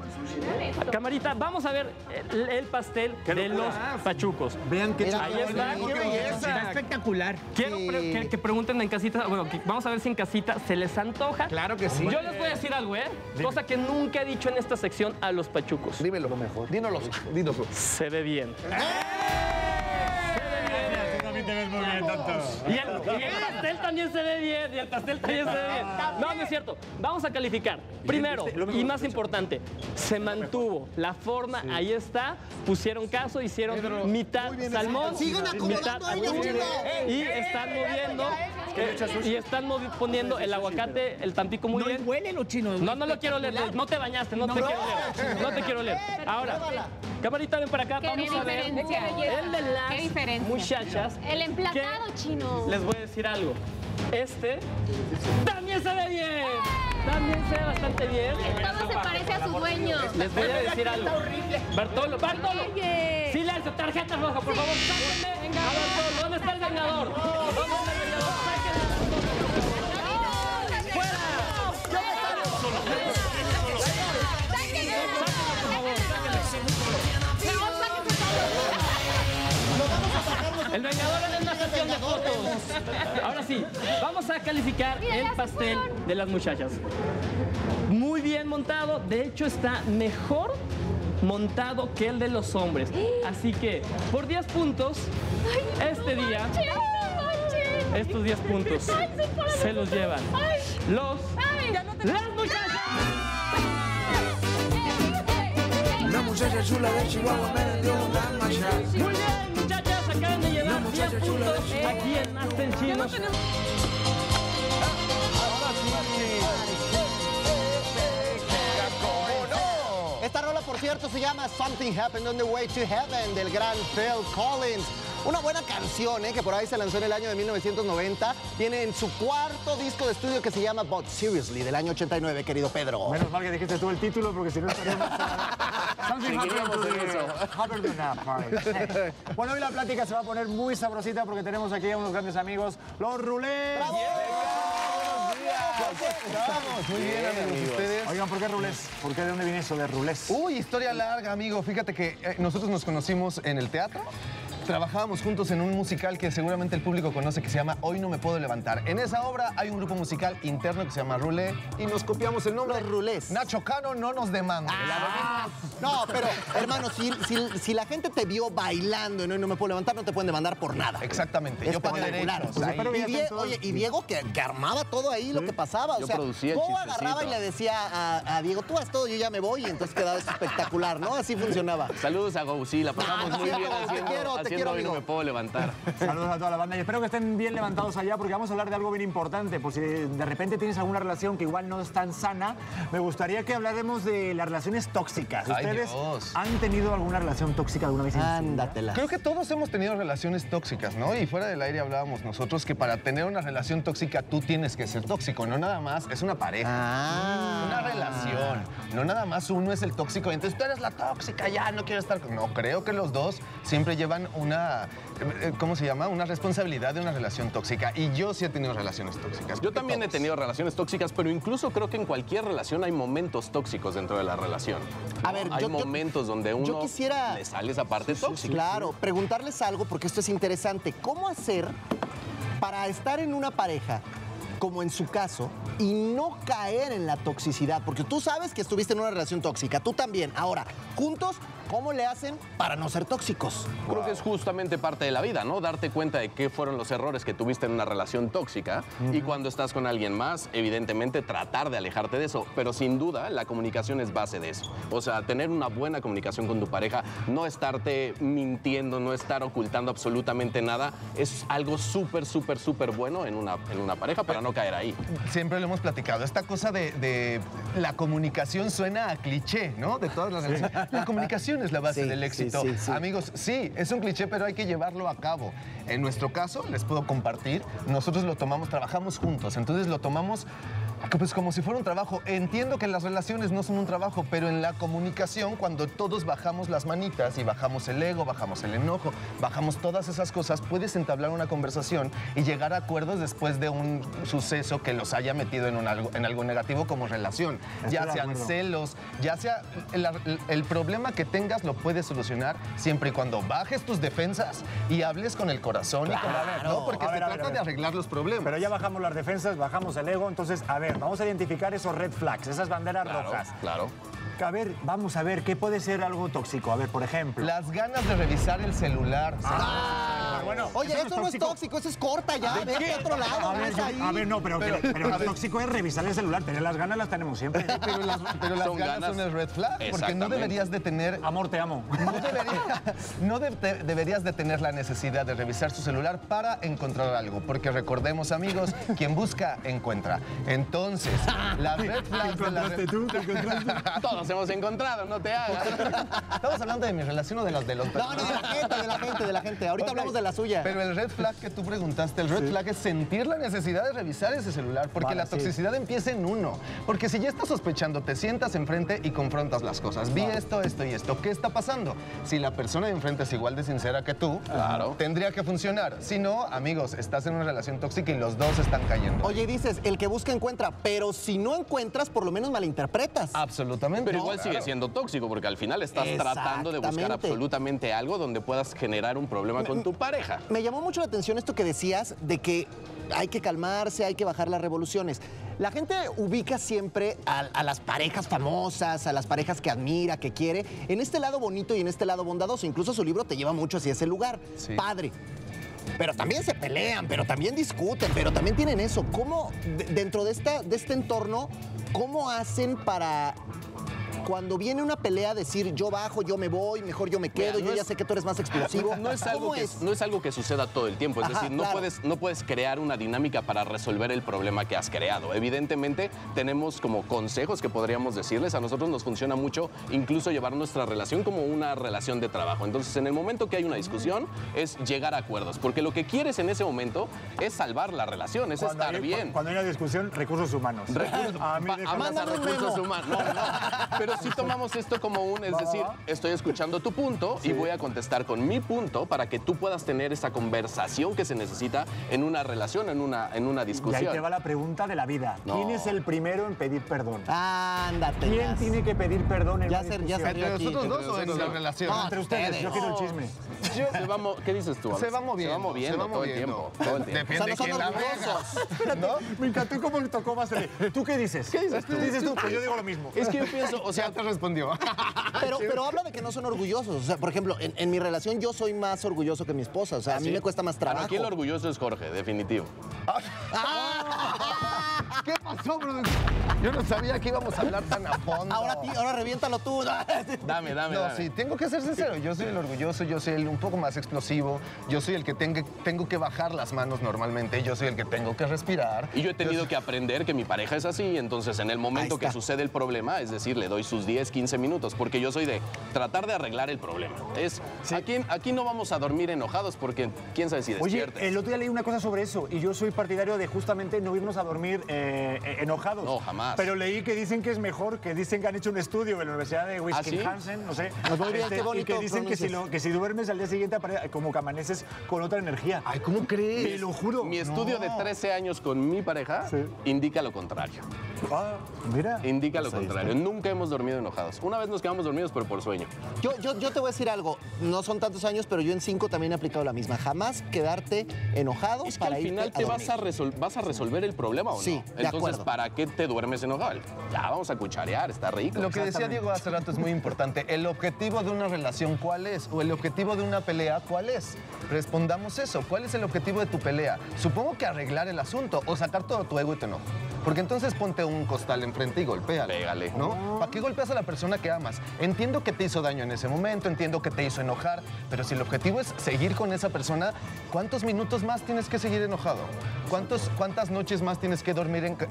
Camarita, vamos a ver el pastel de los pachucos. Vean qué chico. Ahí está. ¡Qué belleza! Espectacular. Quiero que pregunten en casita, bueno, vamos a ver si en casita se les antoja. Claro que sí. Yo les voy a decir algo, ¿eh? Cosa que nunca he dicho en esta sección a los pachucos. Dímelo mejor. Dínoslo. Se ve bien. Y el pastel también se ve bien, No, no es cierto. Vamos a calificar. Primero, y más importante, se mantuvo la forma, ahí está. Pusieron caso, hicieron mitad salmón, mitad atún. Y están moviendo, poniendo el aguacate, el tampico muy bien. No huele lo chino. No lo quiero leer, no te bañaste, no te quiero leer. Ahora, camarita, ven para acá, vamos a ver el de las muchachas. El emplatado chino. Les voy a decir algo. Este también se ve bien. También se ve bastante bien. Todo se parece a su dueño. Les voy a decir algo. Bartolo, silencio, tarjeta roja, por favor. Sáquenme a Bartolo. ¿Dónde está el vengador? El vengador es una sesión de fotos. Ahora sí, vamos a calificar el pastel de las muchachas. Muy bien montado. De hecho, está mejor montado que el de los hombres. Así que, por 10 puntos, este día, estos 10 puntos se los llevan las muchachas. Una muchacha chula de Chihuahua me dio un almacén. Muy bien, muchachas. Acaban de llevar 10 puntos aquí en Azteca UNO. Esta rola, por cierto, se llama Something Happened on the Way to Heaven, del gran Phil Collins. Una buena canción, que por ahí se lanzó en el año de 1990. Tiene en su 4.º disco de estudio que se llama But Seriously, del año 89, querido Pedro. Menos mal que dijiste tú el título, porque si no estaríamos... Bueno, hoy la plática se va a poner muy sabrosita porque tenemos aquí a unos grandes amigos, los Rulés. Vamos, muy bien, amigos, ustedes. Oigan, ¿por qué Rulés? ¿Por qué de dónde viene eso de Rulés? Uy, historia larga, amigo. Fíjate que nosotros nos conocimos en el teatro. Trabajábamos juntos en un musical que seguramente el público conoce que se llama Hoy No Me Puedo Levantar. En esa obra hay un grupo musical interno que se llama Rulé y nos copiamos el nombre. Los Rulés. Nacho Cano no nos demanda. Ah, no, pero hermano, si la gente te vio bailando en Hoy No Me Puedo Levantar, no te pueden demandar por nada. Exactamente. Yo pagué derechos. Oye, y Diego que armaba todo ahí lo que pasaba. Yo producía chistes. Yo agarraba y le decía a Diego, tú haz todo, yo ya me voy. Y entonces quedaba espectacular, ¿no? Así funcionaba. Saludos a Gauci, la pasamos muy bien. Hoy no me puedo levantar. Saludos a toda la banda y espero que estén bien levantados allá porque vamos a hablar de algo bien importante. Por si de repente tienes alguna relación que igual no es tan sana, me gustaría que habláramos de las relaciones tóxicas. ¿Ustedes han tenido alguna relación tóxica alguna vez? Ándatela. Creo que todos hemos tenido relaciones tóxicas, ¿no? Y fuera del aire hablábamos nosotros que para tener una relación tóxica tú tienes que ser tóxico, no nada más es una pareja, una relación, no nada más uno es el tóxico y entonces tú eres la tóxica, ya no quiero estar con... No, creo que los dos siempre llevan una, ¿cómo se llama? Una responsabilidad de una relación tóxica. Y yo sí he tenido relaciones tóxicas. Yo también he tenido relaciones tóxicas, pero incluso creo que en cualquier relación hay momentos tóxicos dentro de la relación. A ver, hay momentos donde uno le sale esa parte tóxica. Claro, preguntarles algo porque esto es interesante. ¿Cómo hacer para estar en una pareja, como en su caso, y no caer en la toxicidad? Porque tú sabes que estuviste en una relación tóxica, tú también. Ahora, juntos, ¿cómo le hacen para no ser tóxicos? Wow. Creo que es justamente parte de la vida, ¿no? Darte cuenta de qué fueron los errores que tuviste en una relación tóxica y cuando estás con alguien más, evidentemente, tratar de alejarte de eso. Pero sin duda, la comunicación es base de eso. O sea, tener una buena comunicación con tu pareja, no estarte mintiendo, no estar ocultando absolutamente nada, es algo súper bueno en una pareja para no caer ahí. Siempre lo hemos platicado. Esta cosa de la comunicación suena a cliché, ¿no? De todas las relaciones. La comunicación es la base del éxito. Sí. Amigos, sí, es un cliché, pero hay que llevarlo a cabo. En nuestro caso, les puedo compartir, nosotros lo tomamos, trabajamos juntos, entonces lo tomamos pues como si fuera un trabajo. Entiendo que las relaciones no son un trabajo, pero en la comunicación, cuando todos bajamos las manitas y bajamos el ego, bajamos el enojo, bajamos todas esas cosas, puedes entablar una conversación y llegar a acuerdos después de un suceso que los haya metido en algo negativo como relación. Ya sean celos, ya sea el problema que tengas, lo puedes solucionar siempre y cuando bajes tus defensas y hables con el corazón. Claro. Y con la... No, porque se trata de arreglar los problemas. Pero ya bajamos las defensas, bajamos el ego, entonces, a ver, vamos a identificar esos red flags, esas banderas rojas. Claro. A ver, vamos a ver, ¿qué puede ser algo tóxico? A ver, por ejemplo. Las ganas de revisar el celular. Bueno, oye, esto no es tóxico, eso es corta ya, vete a otro lado. A ver, no, pero lo tóxico es revisar el celular, tener las ganas las tenemos siempre. Pero las ganas son el red flag, porque no deberías de tener... Amor, te amo. No deberías de tener la necesidad de revisar su celular para encontrar algo, porque recordemos, amigos, quien busca, encuentra. Entonces, la red flag... ¿Te encontraste tú? ¿Te encontraste? Todos hemos encontrado, no te hagas. ¿Estamos hablando de mi relación o de las de los... No, no, de la gente. Ahorita hablamos de la suya. Pero el red flag que tú preguntaste, el red flag es sentir la necesidad de revisar ese celular, porque la toxicidad empieza en uno. Porque si ya estás sospechando, te sientas enfrente y confrontas las cosas. Vi esto y esto. ¿Qué está pasando? Si la persona de enfrente es igual de sincera que tú, tendría que funcionar. Si no, amigos, estás en una relación tóxica y los dos están cayendo. Oye, dices, el que busca encuentra, pero si no encuentras, por lo menos malinterpretas. Absolutamente. Pero igual sigue siendo tóxico, porque al final estás tratando de buscar absolutamente algo donde puedas generar un problema con tu pareja. Me llamó mucho la atención esto que decías de que hay que calmarse, hay que bajar las revoluciones. La gente ubica siempre a las parejas famosas, a las parejas que admira, que quiere, en este lado bonito y en este lado bondadoso. Incluso su libro te lleva mucho hacia ese lugar. Sí. Padre. Pero también se pelean, pero también discuten, pero también tienen eso. ¿Cómo, dentro de este entorno, cómo hacen para... Cuando viene una pelea, decir yo bajo, yo me voy, mejor yo me quedo, yo ya sé que tú eres más explosivo. No es algo que suceda todo el tiempo. Es decir, no puedes crear una dinámica para resolver el problema que has creado. Evidentemente, tenemos como consejos que podríamos decirles. A nosotros nos funciona mucho incluso llevar nuestra relación como una relación de trabajo. Entonces, en el momento que hay una discusión, es llegar a acuerdos. Porque lo que quieres en ese momento es salvar la relación, es estar bien. Cuando hay una discusión, recursos humanos. Amandan recursos humanos. No, no. Pero pero sí tomamos esto como un, es decir, estoy escuchando tu punto y voy a contestar con mi punto para que tú puedas tener esa conversación que se necesita en una relación, en una discusión. Y ahí te va la pregunta de la vida. No. ¿Quién es el primero en pedir perdón? Ándate. ¿Quién tiene que pedir perdón en una discusión? Ya ¿entre aquí, nosotros dos o en la relación? No, entre ustedes. Yo quiero el chisme. ¿Qué dices tú? Se va moviendo todo el tiempo. Depende de quién la vea. ¿No? Me encantó cómo le tocó más. ¿Tú qué dices? ¿Qué dices tú? Pues yo digo lo mismo. Es que yo pienso, o sea, te respondió. Pero habla de que no son orgullosos. O sea, por ejemplo, en mi relación yo soy más orgulloso que mi esposa. O sea, a mí me cuesta más trabajo. Aquí el orgulloso es Jorge, definitivo. ¿Qué pasó, bro? Yo no sabía que íbamos a hablar tan a fondo. Ahora reviéntalo tú. Dame. Sí, tengo que ser sincero. Yo soy el orgulloso, yo soy el un poco más explosivo, yo soy el que tengo que bajar las manos normalmente, yo soy el que tengo que respirar. Y yo he tenido que aprender que mi pareja es así, entonces en el momento que sucede el problema, es decir, le doy sus 10, 15 minutos, porque yo soy de tratar de arreglar el problema. Aquí no vamos a dormir enojados porque quién sabe si despiertes. Oye, el otro día leí una cosa sobre eso y yo soy partidario de justamente no irnos a dormir enojados. No, jamás. Pero leí que dicen que es mejor, que dicen que han hecho un estudio en la Universidad de Wisconsin, no sé, y que dicen que si duermes al día siguiente como que amaneces con otra energía. Ay, ¿cómo crees? Te lo juro. Mi estudio de 13 años con mi pareja indica lo contrario. Ah, mira. Indica lo contrario. Nunca hemos dormido enojados. Una vez nos quedamos dormidos, pero por sueño. Yo te voy a decir algo. No son tantos años, pero yo en 5 también he aplicado la misma. Jamás quedarte enojado para irte a dormir. Es que al final vas a resolver el problema, ¿o no? Sí, de acuerdo. Entonces, ¿para qué te duermes enojado? Ya, vamos a cucharear, está rico. Lo que decía Diego hace rato es muy importante. ¿El objetivo de una relación cuál es? ¿O el objetivo de una pelea cuál es? Respondamos eso. ¿Cuál es el objetivo de tu pelea? Supongo que arreglar el asunto o sacar todo tu ego y tu enojo. Porque entonces ponte un costal enfrente y golpéale. Pégale. ¿No? ¿Para qué golpeas a la persona que amas? Entiendo que te hizo daño en ese momento, entiendo que te hizo enojar, pero si el objetivo es seguir con esa persona, ¿cuántos minutos más tienes que seguir enojado? ¿Cuántas noches más tienes que dormir enojado?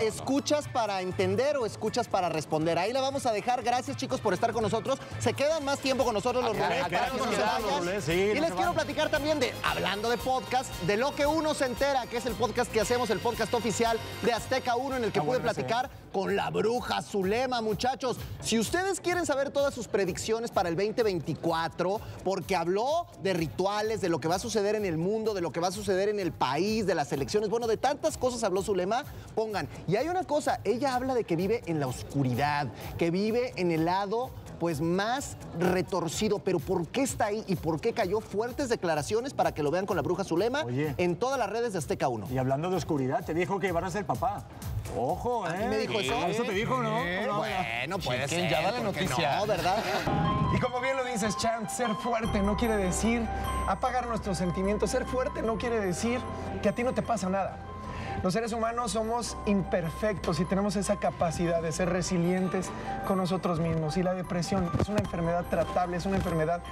¿Escuchas para entender o escuchas para responder? Ahí la vamos a dejar. Gracias, chicos, por estar con nosotros. Se quedan más tiempo con nosotros los Rulés. Y les quiero platicar también de, hablando de podcast, de Lo que uno se entera, que es el podcast que hacemos, el podcast oficial de Azteca UNO, en el que pude platicar con la bruja Zulema, muchachos. Si ustedes quieren saber todas sus predicciones para el 2024, porque habló de rituales, de lo que va a suceder en el mundo, de lo que va a suceder en el país, de las elecciones, bueno, de tantas cosas habló Zulema, pongan. Y hay una cosa, ella habla de que vive en la oscuridad, que vive en el lado pues más retorcido, pero ¿por qué está ahí y por qué cayó? Fuertes declaraciones para que lo vean con la bruja Zulema. Oye, en todas las redes de Azteca 1. Y hablando de oscuridad, te dijo que van a ser papá. Ojo, ¿eh? Me dijo eso. Eso te dijo, ¿no? Bueno, pues ya da la noticia. No, ¿verdad? Y como bien lo dices, Chan, ser fuerte no quiere decir apagar nuestros sentimientos. Ser fuerte no quiere decir que a ti no te pasa nada. Los seres humanos somos imperfectos y tenemos esa capacidad de ser resilientes con nosotros mismos. Y la depresión es una enfermedad tratable, es una enfermedad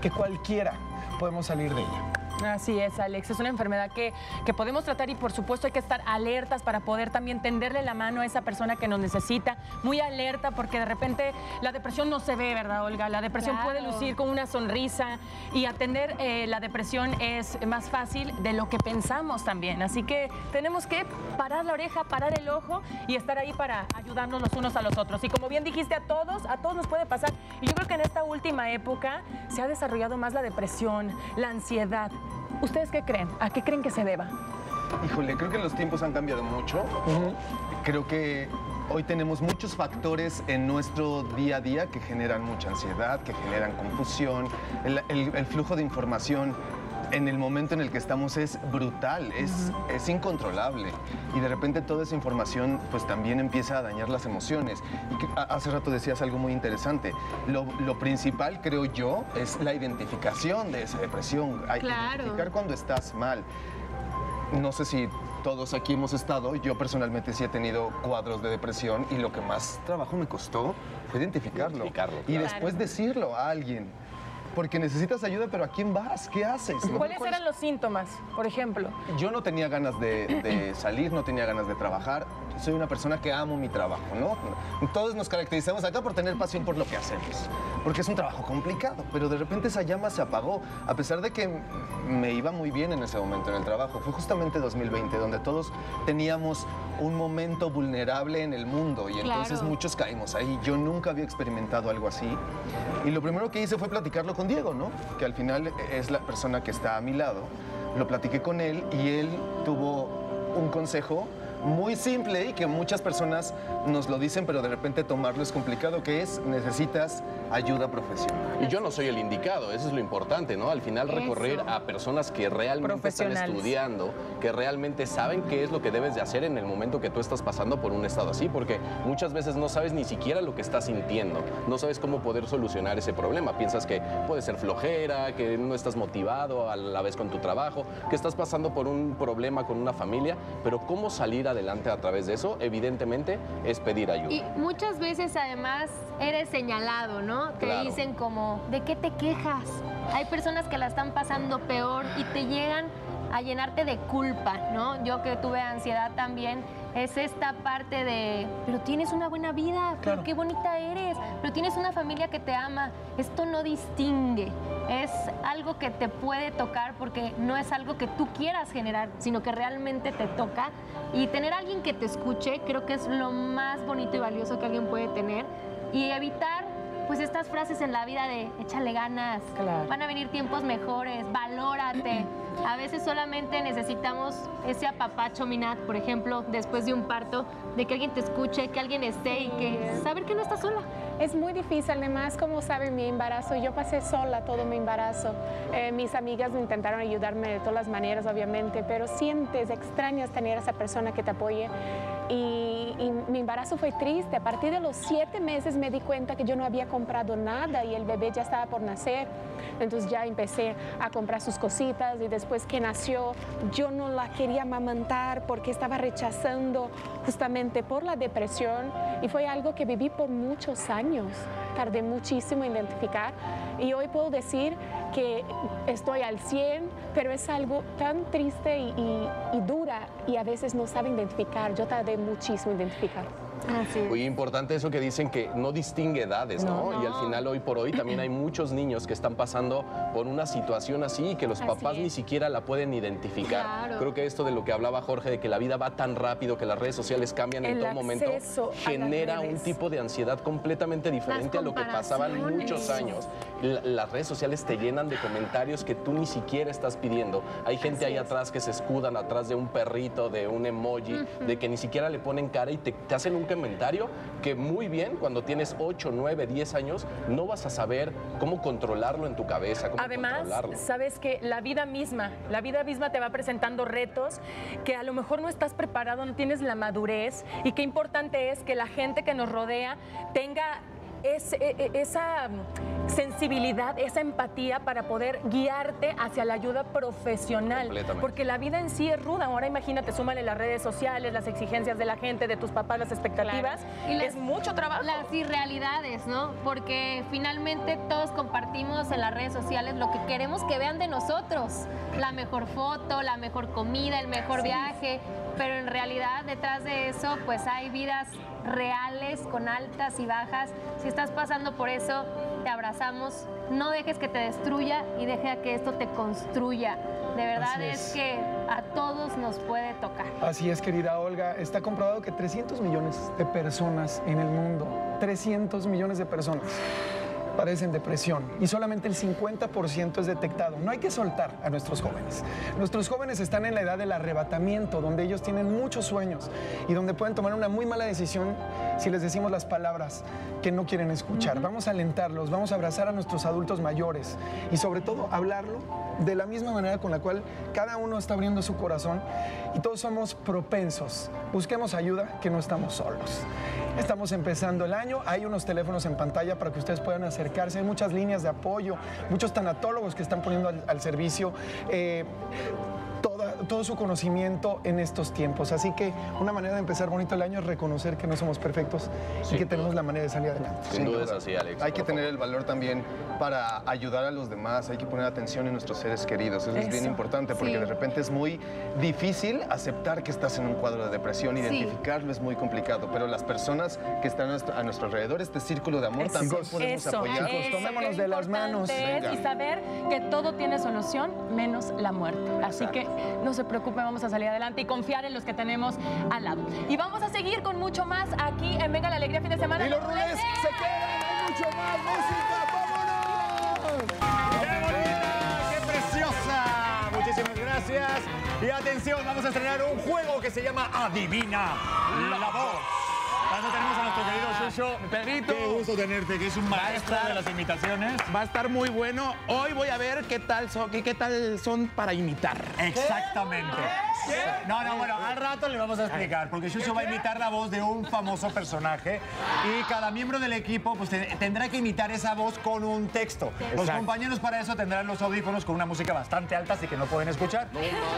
que cualquiera podemos salir de ella. Así es, Alex. Es una enfermedad que podemos tratar y, por supuesto, hay que estar alertas para poder también tenderle la mano a esa persona que nos necesita. Muy alerta porque de repente la depresión no se ve, ¿verdad, Olga? La depresión puede lucir con una sonrisa y atender la depresión es más fácil de lo que pensamos también. Así que tenemos que parar la oreja, parar el ojo y estar ahí para ayudarnos los unos a los otros. Y como bien dijiste, a todos nos puede pasar. Y yo creo que en esta última época se ha desarrollado más la depresión, la ansiedad. ¿Ustedes qué creen? ¿A qué creen que se deba? Híjole, creo que los tiempos han cambiado mucho. Creo que hoy tenemos muchos factores en nuestro día a día que generan mucha ansiedad, que generan confusión. El flujo de información en el momento en el que estamos es brutal, es incontrolable. Y de repente toda esa información pues también empieza a dañar las emociones. Y que, hace rato decías algo muy interesante. Lo principal, creo yo, es la identificación de esa depresión. Hay que identificar cuando estás mal. No sé si todos aquí hemos estado. Yo personalmente sí he tenido cuadros de depresión y lo que más trabajo me costó fue identificarlo. Y después decirlo a alguien. Porque necesitas ayuda, pero ¿a quién vas? ¿Qué haces? ¿Cuáles eran los síntomas, por ejemplo? Yo no tenía ganas de salir, no tenía ganas de trabajar. soy una persona que amo mi trabajo, ¿no? Todos nos caracterizamos acá por tener pasión por lo que hacemos, porque es un trabajo complicado, pero de repente esa llama se apagó, a pesar de que me iba muy bien en ese momento en el trabajo. Fue justamente 2020, donde todos teníamos un momento vulnerable en el mundo y entonces muchos caímos ahí. Yo nunca había experimentado algo así y lo primero que hice fue platicarlo con Diego, ¿no? Que al final es la persona que está a mi lado. Lo platiqué con él y él tuvo un consejo muy simple y que muchas personas nos lo dicen, pero de repente tomarlo es complicado, que es: necesitas ayuda profesional. Y yo no soy el indicado, eso es lo importante, ¿no? Al final recorrer a personas que realmente están estudiando, que realmente saben qué es lo que debes de hacer en el momento que tú estás pasando por un estado así, porque muchas veces no sabes ni siquiera lo que estás sintiendo, no sabes cómo poder solucionar ese problema. Piensas que puede ser flojera, que no estás motivado a la vez con tu trabajo, que estás pasando por un problema con una familia, pero ¿cómo salir adelante a través de eso? Evidentemente es pedir ayuda. Y muchas veces además eres señalado, ¿no? Te dicen como, ¿de qué te quejas? Hay personas que la están pasando peor y te llegan a llenarte de culpa, ¿no? Yo que tuve ansiedad también, es esta parte de, pero tienes una buena vida, pero qué bonita eres, pero tienes una familia que te ama. Esto no distingue, es algo que te puede tocar porque no es algo que tú quieras generar, sino que realmente te toca. Y tener a alguien que te escuche creo que es lo más bonito y valioso que alguien puede tener, y evitar pues estas frases en la vida de échale ganas, van a venir tiempos mejores, valórate. A veces solamente necesitamos ese apapacho, Minat, por ejemplo, después de un parto, de que alguien te escuche, que alguien esté y que saber que no estás sola. Es muy difícil, además, como saben, mi embarazo, yo pasé sola todo mi embarazo. Mis amigas intentaron ayudarme de todas las maneras, obviamente, pero sientes, extrañas tener a esa persona que te apoye. Y mi embarazo fue triste. A partir de los 7 meses me di cuenta que yo no había comprado nada y el bebé ya estaba por nacer. Entonces ya empecé a comprar sus cositas y después que nació yo no la quería amamantar porque estaba rechazando justamente por la depresión, y fue algo que viví por muchos años. Tardé muchísimo en identificar y hoy puedo decir que estoy al 100, pero es algo tan triste y dura, y a veces no sabe identificar. Yo tardé muchísimo en identificar. Muy importante eso que dicen, que no distingue edades, ¿no? Y al final, hoy por hoy, también hay muchos niños que están pasando por una situación así y que los papás ni siquiera la pueden identificar. Creo que esto de lo que hablaba Jorge, de que la vida va tan rápido, que las redes sociales cambian en todo momento, genera un tipo de ansiedad completamente diferente a lo que pasaban muchos años. Las redes sociales te llenan de comentarios que tú ni siquiera estás pidiendo. Hay gente ahí atrás que se escudan atrás de un perrito, de un emoji, de que ni siquiera le ponen cara y te hacen un comentario que muy bien, cuando tienes 8, 9, 10 años, no vas a saber cómo controlarlo en tu cabeza. Además, sabes que la vida misma te va presentando retos que a lo mejor no estás preparado, no tienes la madurez, y qué importante es que la gente que nos rodea tenga esa sensibilidad, esa empatía para poder guiarte hacia la ayuda profesional, porque la vida en sí es ruda. Ahora imagínate, súmale las redes sociales, las exigencias de la gente, de tus papás, las expectativas, y es mucho trabajo. Las irrealidades, ¿no? Porque finalmente todos compartimos en las redes sociales lo que queremos que vean de nosotros, la mejor foto, la mejor comida, el mejor viaje, pero en realidad detrás de eso pues hay vidas reales con altas y bajas. Si estás pasando por eso, te abrazamos, no dejes que te destruya y deja que esto te construya. De verdad es que a todos nos puede tocar. Así es, querida Olga. Está comprobado que 300 millones de personas en el mundo, 300 millones de personas padecen depresión, y solamente el 50% es detectado. No hay que soltar a nuestros jóvenes. Nuestros jóvenes están en la edad del arrebatamiento, donde ellos tienen muchos sueños y donde pueden tomar una muy mala decisión si les decimos las palabras que no quieren escuchar. Vamos a alentarlos, vamos a abrazar a nuestros adultos mayores y sobre todo hablarlo de la misma manera con la cual cada uno está abriendo su corazón, y todos somos propensos. Busquemos ayuda, que no estamos solos. Estamos empezando el año, hay unos teléfonos en pantalla para que ustedes puedan acercarse, hay muchas líneas de apoyo, muchos tanatólogos que están poniendo al servicio todo su conocimiento en estos tiempos. Así que una manera de empezar bonito el año es reconocer que no somos perfectos y que tenemos la manera de salir adelante. Sin duda es así, Alex. Hay que tener el valor también para ayudar a los demás, hay que poner atención en nuestros seres queridos. Eso es bien importante porque de repente es muy difícil aceptar que estás en un cuadro de depresión, identificarlo es muy complicado, pero las personas que están a nuestro alrededor, este círculo de amor, también podemos apoyarnos. Tomémonos de las manos. Y saber que todo tiene solución menos la muerte. Así que no se preocupen, vamos a salir adelante y confiar en los que tenemos al lado. Y vamos a seguir con mucho más aquí en Venga la Alegría fin de semana. Y los Rulés se quedan con mucho más música. ¡Vámonos! ¡Qué bonita! ¡Qué preciosa! Muchísimas gracias. Y atención, vamos a estrenar un juego que se llama Adivina la Voz. Ahora tenemos a nuestro querido Chucho. Pedrito. Qué gusto tenerte, que es un maestro de las imitaciones. Va a estar muy bueno. Hoy voy a ver qué tal son para imitar. Exactamente. ¿Qué? Bueno, al rato le vamos a explicar, porque Chucho va a imitar la voz de un famoso personaje y cada miembro del equipo pues tendrá que imitar esa voz con un texto. Exacto. Los compañeros para eso tendrán los audífonos con una música bastante alta, así que no pueden escuchar.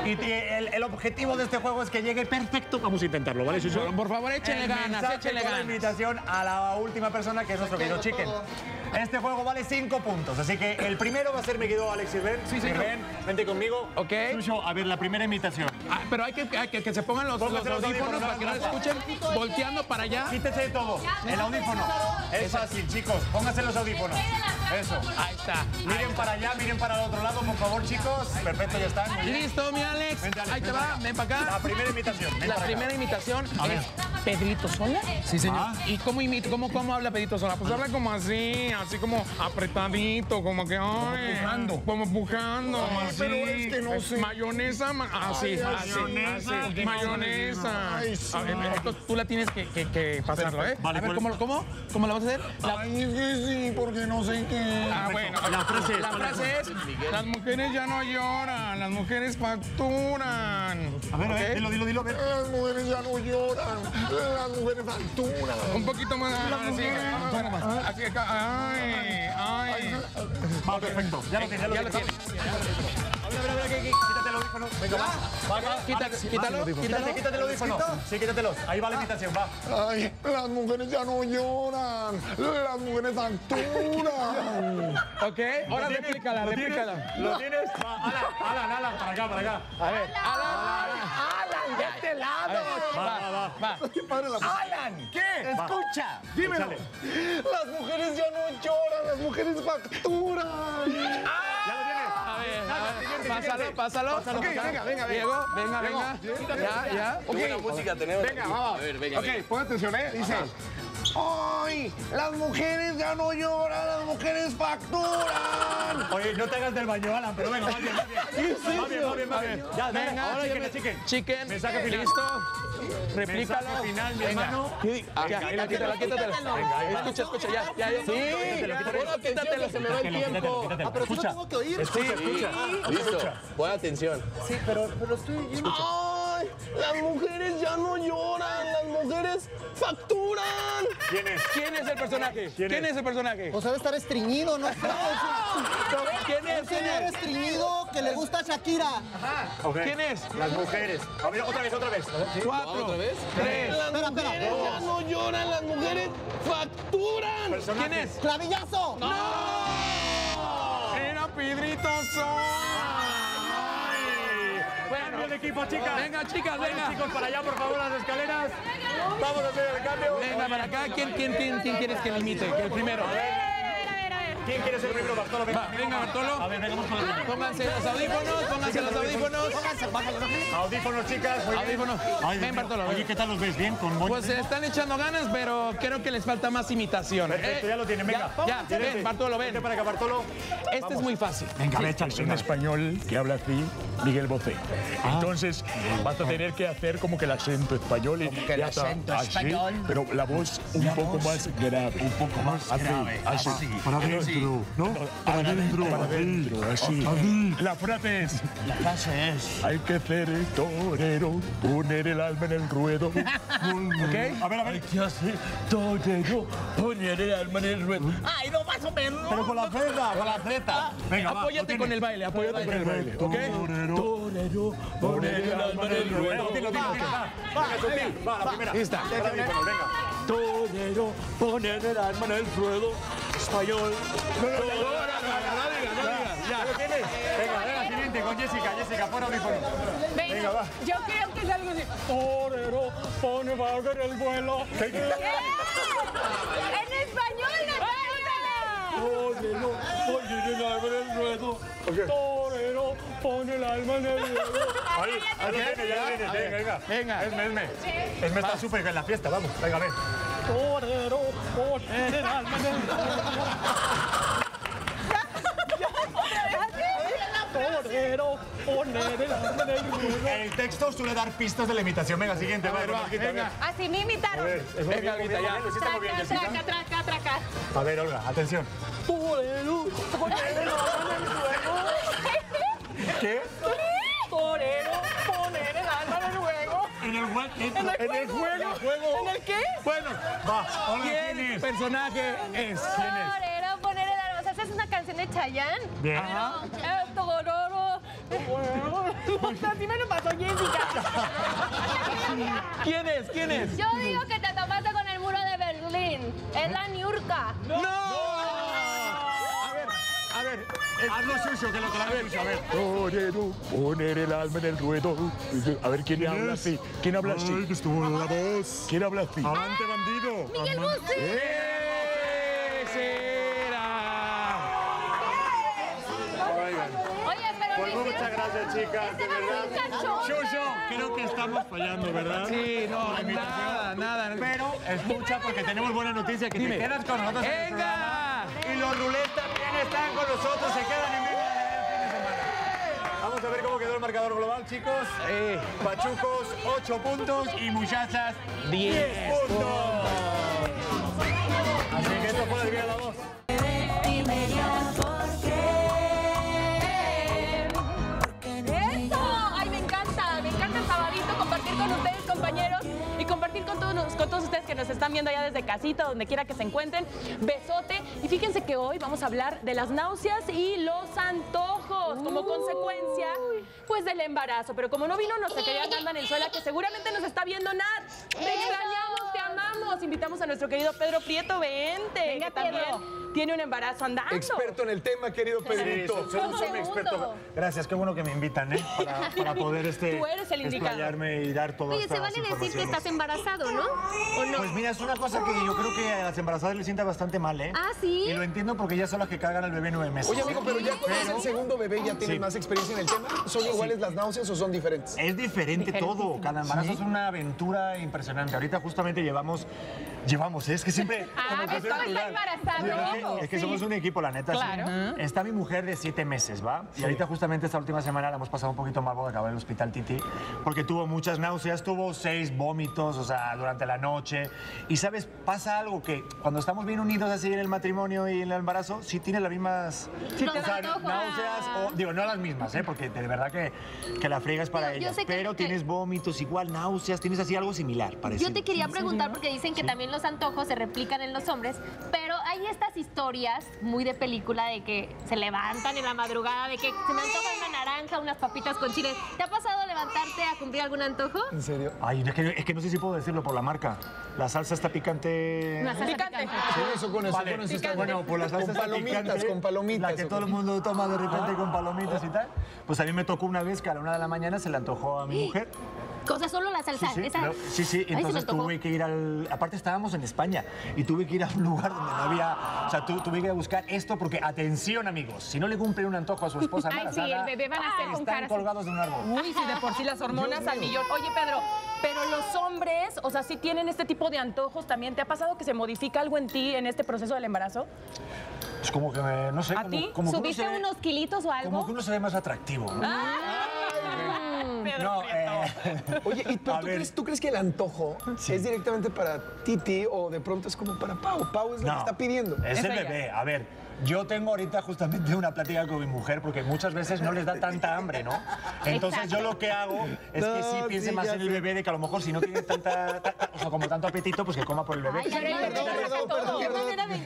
Y el objetivo de este juego es que llegue perfecto. Vamos a intentarlo, ¿vale, Chucho? Por favor, échenle ganas. La invitación a la última persona, que es nuestro querido Chicken. Este juego vale 5 puntos, así que el primero va a ser mi querido Alex Silver. Sí, sí, vente conmigo. Ok. Chucho, a ver, la primera imitación. Pero hay que se pongan los audífonos para que no lo escuchen volteando para allá. Quítese todo. El audífono. Es fácil, chicos. Pónganse los audífonos. Eso. Ahí está. Miren para allá, miren para el otro lado, por favor, chicos. Perfecto, ya están. Listo, mi Alex. Ahí te va, ven para acá. La primera imitación. La primera imitación es Pedrito Sol. Sí, señor. ¿Y cómo habla Pedrito Sol? Pues habla como así como apretadito, como que... Ay, como empujando. Como así. Pero es que no sé. Mayonesa, así, así. Mayonesa. Ay, sí. A ver, esto tú la tienes que pasarlo, ¿eh? Vale, a ver, ¿cómo la vas a hacer? Ay, es que sí, porque no sé qué. Bueno. La frase es, las mujeres ya no lloran, las mujeres facturan. A ver, dilo, a ver. Las mujeres ya no lloran, las mujeres facturan. Un poquito más, así acá. Ay. Va, perfecto. Ya lo tienes. Quítate el audífono. Venga, va. Quítate el audífono. Sí, quítatelos. Ahí va la invitación, va. Ay, las mujeres ya no lloran. Las mujeres facturan. Ok, ahora replícala. ¿Lo tienes? Alan, para acá. A ver. Alan, de este lado. Va. Alan, ¿qué? Escucha. Dímelo. Las mujeres ya no lloran. Las mujeres facturan. Pásalo. Venga. Diego, venga. Ya. Buena música tenemos. Venga, vamos. A ver. Ok, pon atención, ¿eh? Dice... ¡Ay! Las mujeres ya no lloran, las mujeres facturan. Oye, no te hagas del baño, Alan, pero venga, va bien. Ya, venga. Ahora hay que Chicken. Mensaje final. Listo. Replícalo. Mensaje final, mi hermano. Quítatelo. Escucha, ya. Sí, quítatelo, se me va el tiempo. Pero yo tengo que oír. Escucha. Listo. Buena atención. Sí, pero estoy oyendo. ¡Ay! Las mujeres ya no lloran, las mujeres facturan. ¿Quién es el personaje? ¿Quién es el personaje? Pues debe estar estreñido, ¿no? ¿Quién es? Un señor estreñido que le gusta a Shakira. Ajá. Okay. ¿Quién es? Las mujeres. A ver, otra vez. 4, 3. Las mujeres ya no lloran, las mujeres facturan. ¿Personaje? ¿Quién es? ¡Clavillazo! ¡No! Era Pedrito Sol. Bueno, el equipo, chicas. Venga, chicas, venga. Chicos, para allá, por favor, las escaleras. Vamos a hacer el cambio. Venga, para acá. ¿Quién quieres que limite? El primero. A ver. ¿Quién quiere ser el primero, Bartolo? Venga, Bartolo. A ver, vengamos con el primero. Pónganse los audífonos. Audífonos, chicas. Audífonos. Ven, Bartolo. Oye, ¿qué tal los ves? ¿Bien? ¿Con moño? Pues se están echando ganas, pero creo que les falta más imitación. Perfecto, ya lo tienen. Venga. Ya, ven, Bartolo, ven. Vente para acá, Bartolo. Este es muy fácil. Venga, es un español que habla así. Miguel Bocé. Entonces, vas a tener que hacer como que el acento español. Pero la voz un poco más grave. Así. adentro, ¿no? Adentro, adentro, así. La frase es... La frase es... Hay que ser el torero, poner el alma en el ruedo. ¿Ok? A ver, a ver. Hay que hacer torero, poner el alma en el ruedo. Ay, no, más o menos. Pero con la Z, con la Z. Venga, apóyate con el baile, apóyate con el baile, ¿ok? Torero, poner el alma en el ruedo. Va, la primera. Lista. Venga. Torero, poner el alma en el ruedo, español. Venga, siguiente con Jessica, pon audífono. Venga, va. Yo creo que es algo así. Torero, pone valga en el vuelo. ¡En español, Nacho! Torero, poner el alma en el ruedo. Torero, pone el alma en el ruedo. Ahí, venga. Esme está súper en la fiesta, vamos. Venga, ven. Torero, poner el alma en el ruedo. Torero, poner el alma en el ruedo. El texto suele dar pistas de la imitación. Venga, siguiente. Venga. Así me imitaron. Venga, Olguita, ya. Traca. A ver, Olga, atención. Torero, poner el alma en el ruedo. ¿Qué? Torero, poner el alma en el juego. ¿En el juego? ¿En el qué? Bueno, va. Hola, ¿quién es? Personaje es. Torero, poner el alma. O sea, esa es una canción de Chayanne. Bien. Ajá. Torero. O sea, sí me lo pasó Jessica. ¿Quién es? Yo digo que te tomaste con el muro de Berlín. Es la Niurka. ¡No! Hazlo sucio, que lo trae sucio, a ver. Torero, poner el alma en el ruedo. A ver, ¿quién habla así? ¿Quién habla así? Ay, que estuvo la voz. ¿Quién habla así? ¡Avante, bandido! ¡Miguel Busti! Oye, pero... Pues muchas gracias, chicas, de verdad. Chucho, creo que estamos fallando, ¿verdad? Sí, no, nada. Pero escucha, porque tenemos buena noticia, que te quedas con nosotros en el programa. Y los Rulés también están con nosotros, se quedan en vivo el fin de semana. Vamos a ver cómo quedó el marcador global, chicos. Pachucos, 8 puntos y muchachas, 10 puntos. Así que esto fue el día de la voz. Con todos ustedes que nos están viendo allá desde casita, donde quiera que se encuentren, besote. Y fíjense que hoy vamos a hablar de las náuseas y los antojos como consecuencia, pues, del embarazo. Pero como no vino nuestra querida Nanda Nenzuela, que seguramente nos está viendo, Nat, te extrañamos, te amamos. Invitamos a nuestro querido Pedro Prieto, vente. Venga, que también tiene un embarazo andando. Experto en el tema, querido Pedrito. Soy un experto. Gracias, qué bueno que me invitan, ¿eh? Para poder explayarme y dar todo. Oye, se vale decir que estás embarazado, ¿no? ¿O no? Pues mira, es una cosa que yo creo que a las embarazadas les sienta bastante mal, ¿eh? Ah, sí. Y lo entiendo porque ya son las que cargan al bebé 9 meses. Oye, amigo, pero ya con el segundo bebé ya tienes más experiencia en el tema. ¿Son iguales las náuseas o son diferentes? Es diferente todo. Cada embarazo es una aventura impresionante. Ahorita justamente llevamos, es que siempre... Ah, que todo está embarazado. Es que somos un equipo, la neta. Claro. Sí. Está mi mujer de 7 meses, ¿va? Sí. Y ahorita justamente esta última semana la hemos pasado un poquito mal porque acabó en el hospital Titi, porque tuvo muchas náuseas, tuvo 6 vómitos, o sea, durante la noche. Y, ¿sabes? Pasa algo que cuando estamos bien unidos así en el matrimonio y en el embarazo, sí tiene las mismas... Sí, o sea, náuseas, o, digo, no las mismas, ¿eh? Porque de verdad que la friega es para ellas. Pero tienes vómitos igual, náuseas, tienes así algo similar, parece. Yo te quería preguntar, porque dicen que también los antojos se replican en los hombres, pero hay estas historias muy de película de que se levantan en la madrugada, de que se me antoja una naranja, unas papitas con chile. ¿Te ha pasado levantarte a cumplir algún antojo? ¿En serio? Ay, es que no sé si puedo decirlo por la marca. La salsa está picante. ¿Una salsa picante? Sí, eso con eso. Vale, con eso está bueno, por la salsa con palomitas, picante, con palomitas. La que todo el mundo toma de repente con palomitas y tal. Pues a mí me tocó una vez que a la 1 de la mañana se le antojó a mi mujer. Cosa solo la salsa. Sí. Entonces tuve que ir al... Aparte estábamos en España y tuve que ir a un lugar donde no había... O sea, tuve que ir a buscar esto porque, atención, amigos, si no le cumplen un antojo a su esposa embarazada... Ay, sí, el bebé van a ser con caras. Están colgados de un árbol. Uy, sí, de por sí las hormonas al millón. Oye, Pedro, pero los hombres, o sea, sí tienen este tipo de antojos también. ¿Te ha pasado que se modifica algo en ti en este proceso del embarazo? Pues como que, no sé... ¿A ti? ¿Subiste unos kilitos o algo? Como que uno se ve más atractivo, ¿no? Pedro Prieto. Oye, ¿y tú crees que el antojo es directamente para Titi o de pronto es como para Pau? Pau es lo que está pidiendo. Es el bebé. A ver, yo tengo ahorita justamente una plática con mi mujer porque muchas veces no les da tanta hambre, ¿no? Entonces yo lo que hago es que sí piense más en el bebé, de que a lo mejor si no tiene tanto apetito, pues que coma por el bebé. Perdón.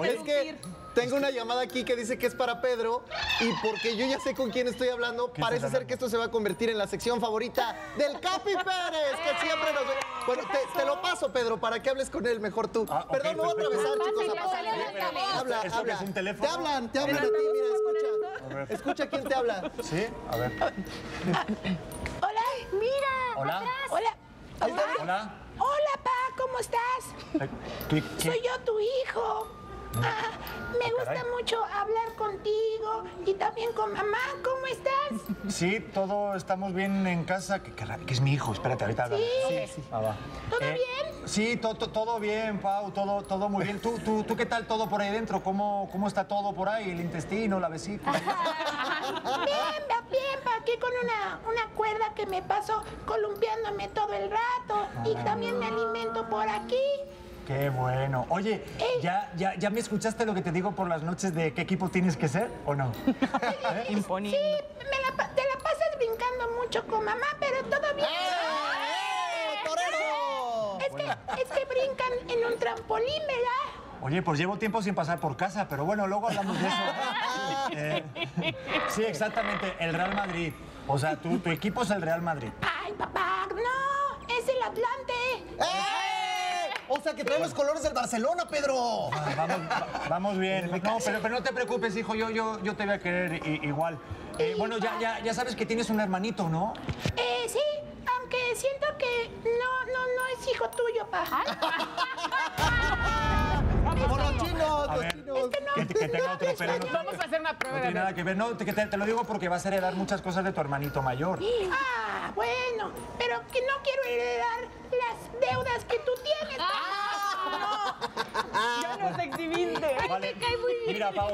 Es que tengo una llamada aquí que dice que es para Pedro y porque yo ya sé con quién estoy hablando, parece ser que esto se va a convertir en la sección favorita del Capi Pérez, que siempre nos... Bueno, te lo paso, Pedro, para que hables con él mejor tú. Ah, okay, perdón, no voy a atravesar, chicos. Habla. ¿Es un teléfono? Te hablan a ti, mira, escucha. Escucha quién te habla. Sí, a ver. Hola, mira. Hola. Hola. Hola, pa, ¿cómo estás? Soy yo, tu hijo. Ah, me gusta mucho hablar contigo y también con mamá. ¿Cómo estás? Sí, todos estamos bien en casa. Que es mi hijo, espérate, ahorita habla. Sí. Ah, va. ¿Todo bien? Sí, todo bien, Pau, todo muy bien. ¿Tú qué tal todo por ahí dentro? ¿Cómo está todo por ahí? El intestino, la vesícula. Bien, pa, aquí con una cuerda que me paso columpiándome todo el rato y también me alimento por aquí. ¡Qué bueno! Oye, ¿ya me escuchaste lo que te digo por las noches de qué equipo tienes que ser o no? Imponiendo. Sí, te la pasas brincando mucho con mamá, pero todo bien. ¡Torero! Es que brincan en un trampolín, ¿verdad? Oye, pues llevo tiempo sin pasar por casa, pero bueno, luego hablamos de eso. Sí, exactamente, el Real Madrid. O sea, tu equipo es el Real Madrid. ¡Ay, papá! ¡No! ¡Es el Atlante! O sea, que trae los colores del Barcelona, Pedro. Ah, vamos bien. No, pero no te preocupes, hijo. Yo te voy a querer igual. Bueno, ya sabes que tienes un hermanito, ¿no? Sí, aunque siento que no es hijo tuyo, papá. Que tenga otro, pero no, vamos a hacer una prueba. No tiene nada que ver. No, te lo digo porque vas a heredar muchas cosas de tu hermanito mayor. Ah, bueno, pero que no quiero heredar las deudas que tú tienes. Ya nos exhibiste. Vale. Me cae muy bien. Mira, Pau,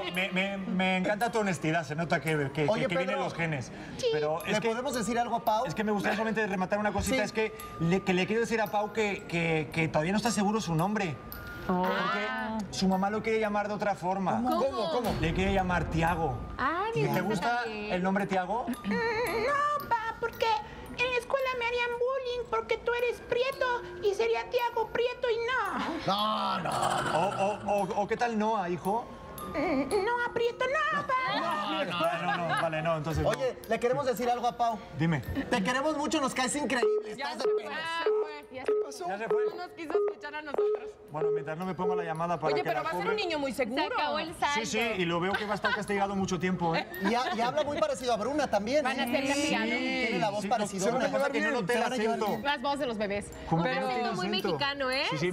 me encanta tu honestidad. Se nota que vienen los genes. Sí. Pero ¿le podemos decir algo a Pau? Es que me gustaría solamente rematar una cosita. Sí. Es que le quiero decir a Pau que todavía no está seguro su nombre. Porque su mamá lo quiere llamar de otra forma. ¿Cómo? Le quiere llamar Tiago. ¿Te gusta el nombre Tiago? No, pa, porque en la escuela me harían bullying porque tú eres Prieto y sería Tiago Prieto y no. O ¿qué tal Noah, hijo? No, aprieto nada, Pau. No, vale, no, entonces... Oye, le queremos decir algo a Pau. Dime. Te queremos mucho, nos caes increíble. Ya se fue. ¿Qué pasó? Ya se fue. No nos quiso escuchar a nosotros. Bueno, mientras no me ponga la llamada para... Oye, pero va a ser un niño muy seguro. Se acabó el salto. Sí, y lo veo que va a estar castigado mucho tiempo, ¿eh? Y habla muy parecido a Bruna también. Van a ser castigados. Tiene la voz parecida. Una cosa que yo no te la siento. Las voces de los bebés. Como que no te la siento. Muy mexicano, ¿eh? Sí,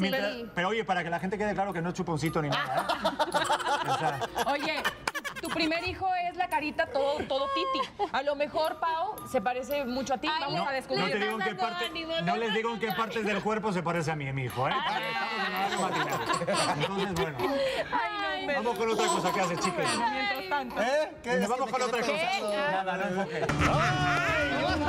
pero oye, para que la gente quede claro que no es chuponcito ni nada, ¿eh? Oye, tu primer hijo es la carita todo Titi. A lo mejor, Pau, se parece mucho a ti. Ay, vamos a descubrir. No te digo en qué parte, no les digo en qué partes del cuerpo se parece a mí, mi hijo, ¿eh? Entonces, bueno. Ay, no, vamos con otra cosa que hace, chicas. Mientras tanto. ¿Qué? Vamos con otra cosa. Nada, no es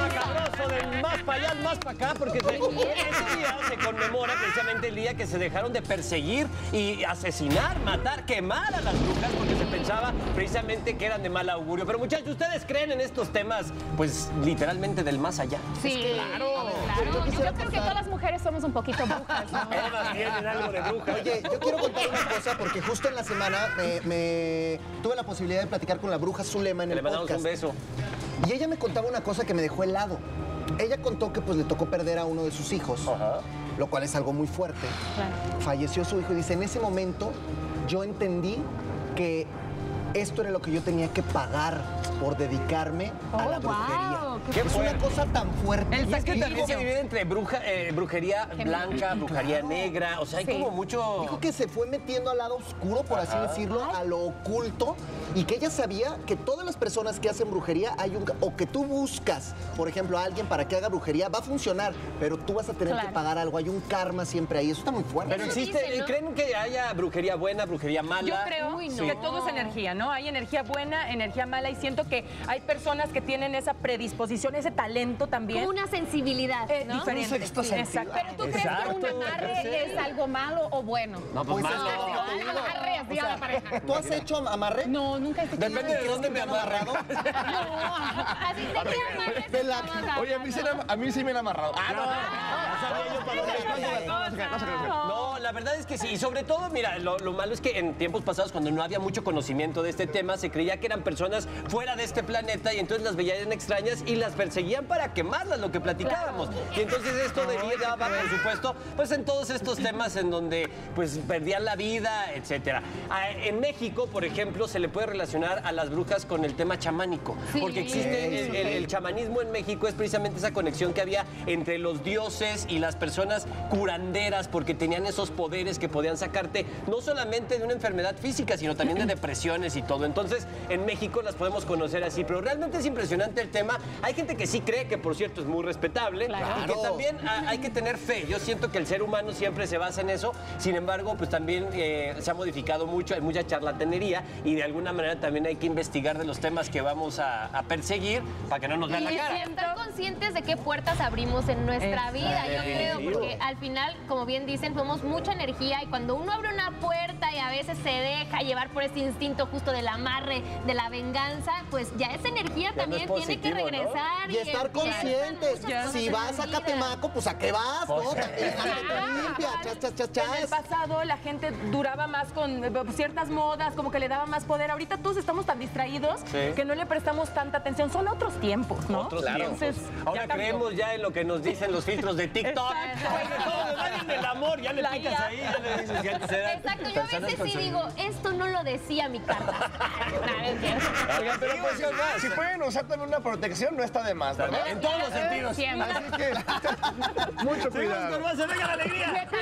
macabroso del más para allá, más para acá, porque ese día se conmemora precisamente el día que se dejaron de perseguir y asesinar, matar, quemar a las brujas, porque se pensaba precisamente que eran de mal augurio. Pero muchachos, ¿ustedes creen en estos temas, pues, literalmente del más allá? Sí, pues claro. Yo creo que todas las mujeres somos un poquito brujas, ¿no? Todas tienen algo de brujas. Oye, yo quiero contar una cosa, porque justo en la semana me tuve la posibilidad de platicar con la bruja Zulema en el podcast. Le mandamos un beso. Y ella me contaba una cosa que me dejó helado. Ella contó que pues le tocó perder a uno de sus hijos, lo cual es algo muy fuerte. Claro. Falleció su hijo y dice, en ese momento yo entendí que esto era lo que yo tenía que pagar por dedicarme a la brujería. ¡Qué es una cosa tan fuerte! El es que también se divide entre brujería blanca, brujería negra, o sea, hay como mucho... Dijo que se fue metiendo al lado oscuro, por así decirlo, a lo oculto, y que ella sabía que todas las personas que hacen brujería, hay un... o que tú buscas, por ejemplo, a alguien para que haga brujería, va a funcionar, pero tú vas a tener que pagar algo, hay un karma siempre ahí, eso está muy fuerte. Pero existe, ¿creen que haya brujería buena, brujería mala? Yo creo que todo es energía, ¿no? ¿no? Hay energía buena, energía mala, y siento que hay personas que tienen esa predisposición, ese talento también. Una sensibilidad, ¿no? Diferente. Exacto. Pero tú crees que un amarre es algo malo o bueno. No, pues malo. ¿Tú has hecho amarre? No, nunca he hecho amarre. Depende de dónde me han amarrado. No, así te quiero amarrar. Oye, a mí sí me han amarrado. Ah, no. No, la verdad es que sí. Sobre todo, mira, lo malo es que en tiempos pasados, cuando no había mucho conocimiento de este tema, se creía que eran personas fuera de este planeta y entonces las veían extrañas y las perseguían para quemarlas, lo que platicábamos. Y entonces esto derivaba, por supuesto, pues en todos estos temas en donde pues perdían la vida, etcétera. En México, por ejemplo, se le puede relacionar a las brujas con el tema chamánico, sí, porque existe el chamanismo en México, es precisamente esa conexión que había entre los dioses y las personas curanderas, porque tenían esos poderes que podían sacarte no solamente de una enfermedad física, sino también de depresiones y todo. Entonces, en México las podemos conocer así, pero realmente es impresionante el tema. Hay gente que sí cree, que por cierto es muy respetable, claro, y que también hay que tener fe. Yo siento que el ser humano siempre se basa en eso, sin embargo, pues también se ha modificado mucho, hay mucha charlatanería y de alguna manera también hay que investigar de los temas que vamos a perseguir para que no nos vean la cara. Y estar conscientes de qué puertas abrimos en nuestra vida, yo creo, porque al final, como bien dicen, somos mucha energía y cuando uno abre una puerta y a veces se deja llevar por ese instinto justo del amarre, de la venganza, pues ya esa energía ya también no es positivo, tiene que regresar. ¿No? Y estar conscientes. Si vas a Catemaco, pues ¿a qué vas? ¿No? En el pasado la gente duraba más con ciertas modas, como que le daba más poder. Ahorita todos estamos tan distraídos, sí, que no le prestamos tanta atención. Son otros tiempos, ¿no? Otros tiempos. Ahora ya creemos ya en lo que nos dicen los filtros de TikTok. Exacto. El amor, ya le picas ahí, ya le dices que antes era. Exacto, yo a veces sí digo, esto no lo decía mi carta. Oigan, pero pues, si pueden usar también una protección, no está de más, ¿verdad? En todos los sentidos. Así que mucho cuidado. Venga la alegría.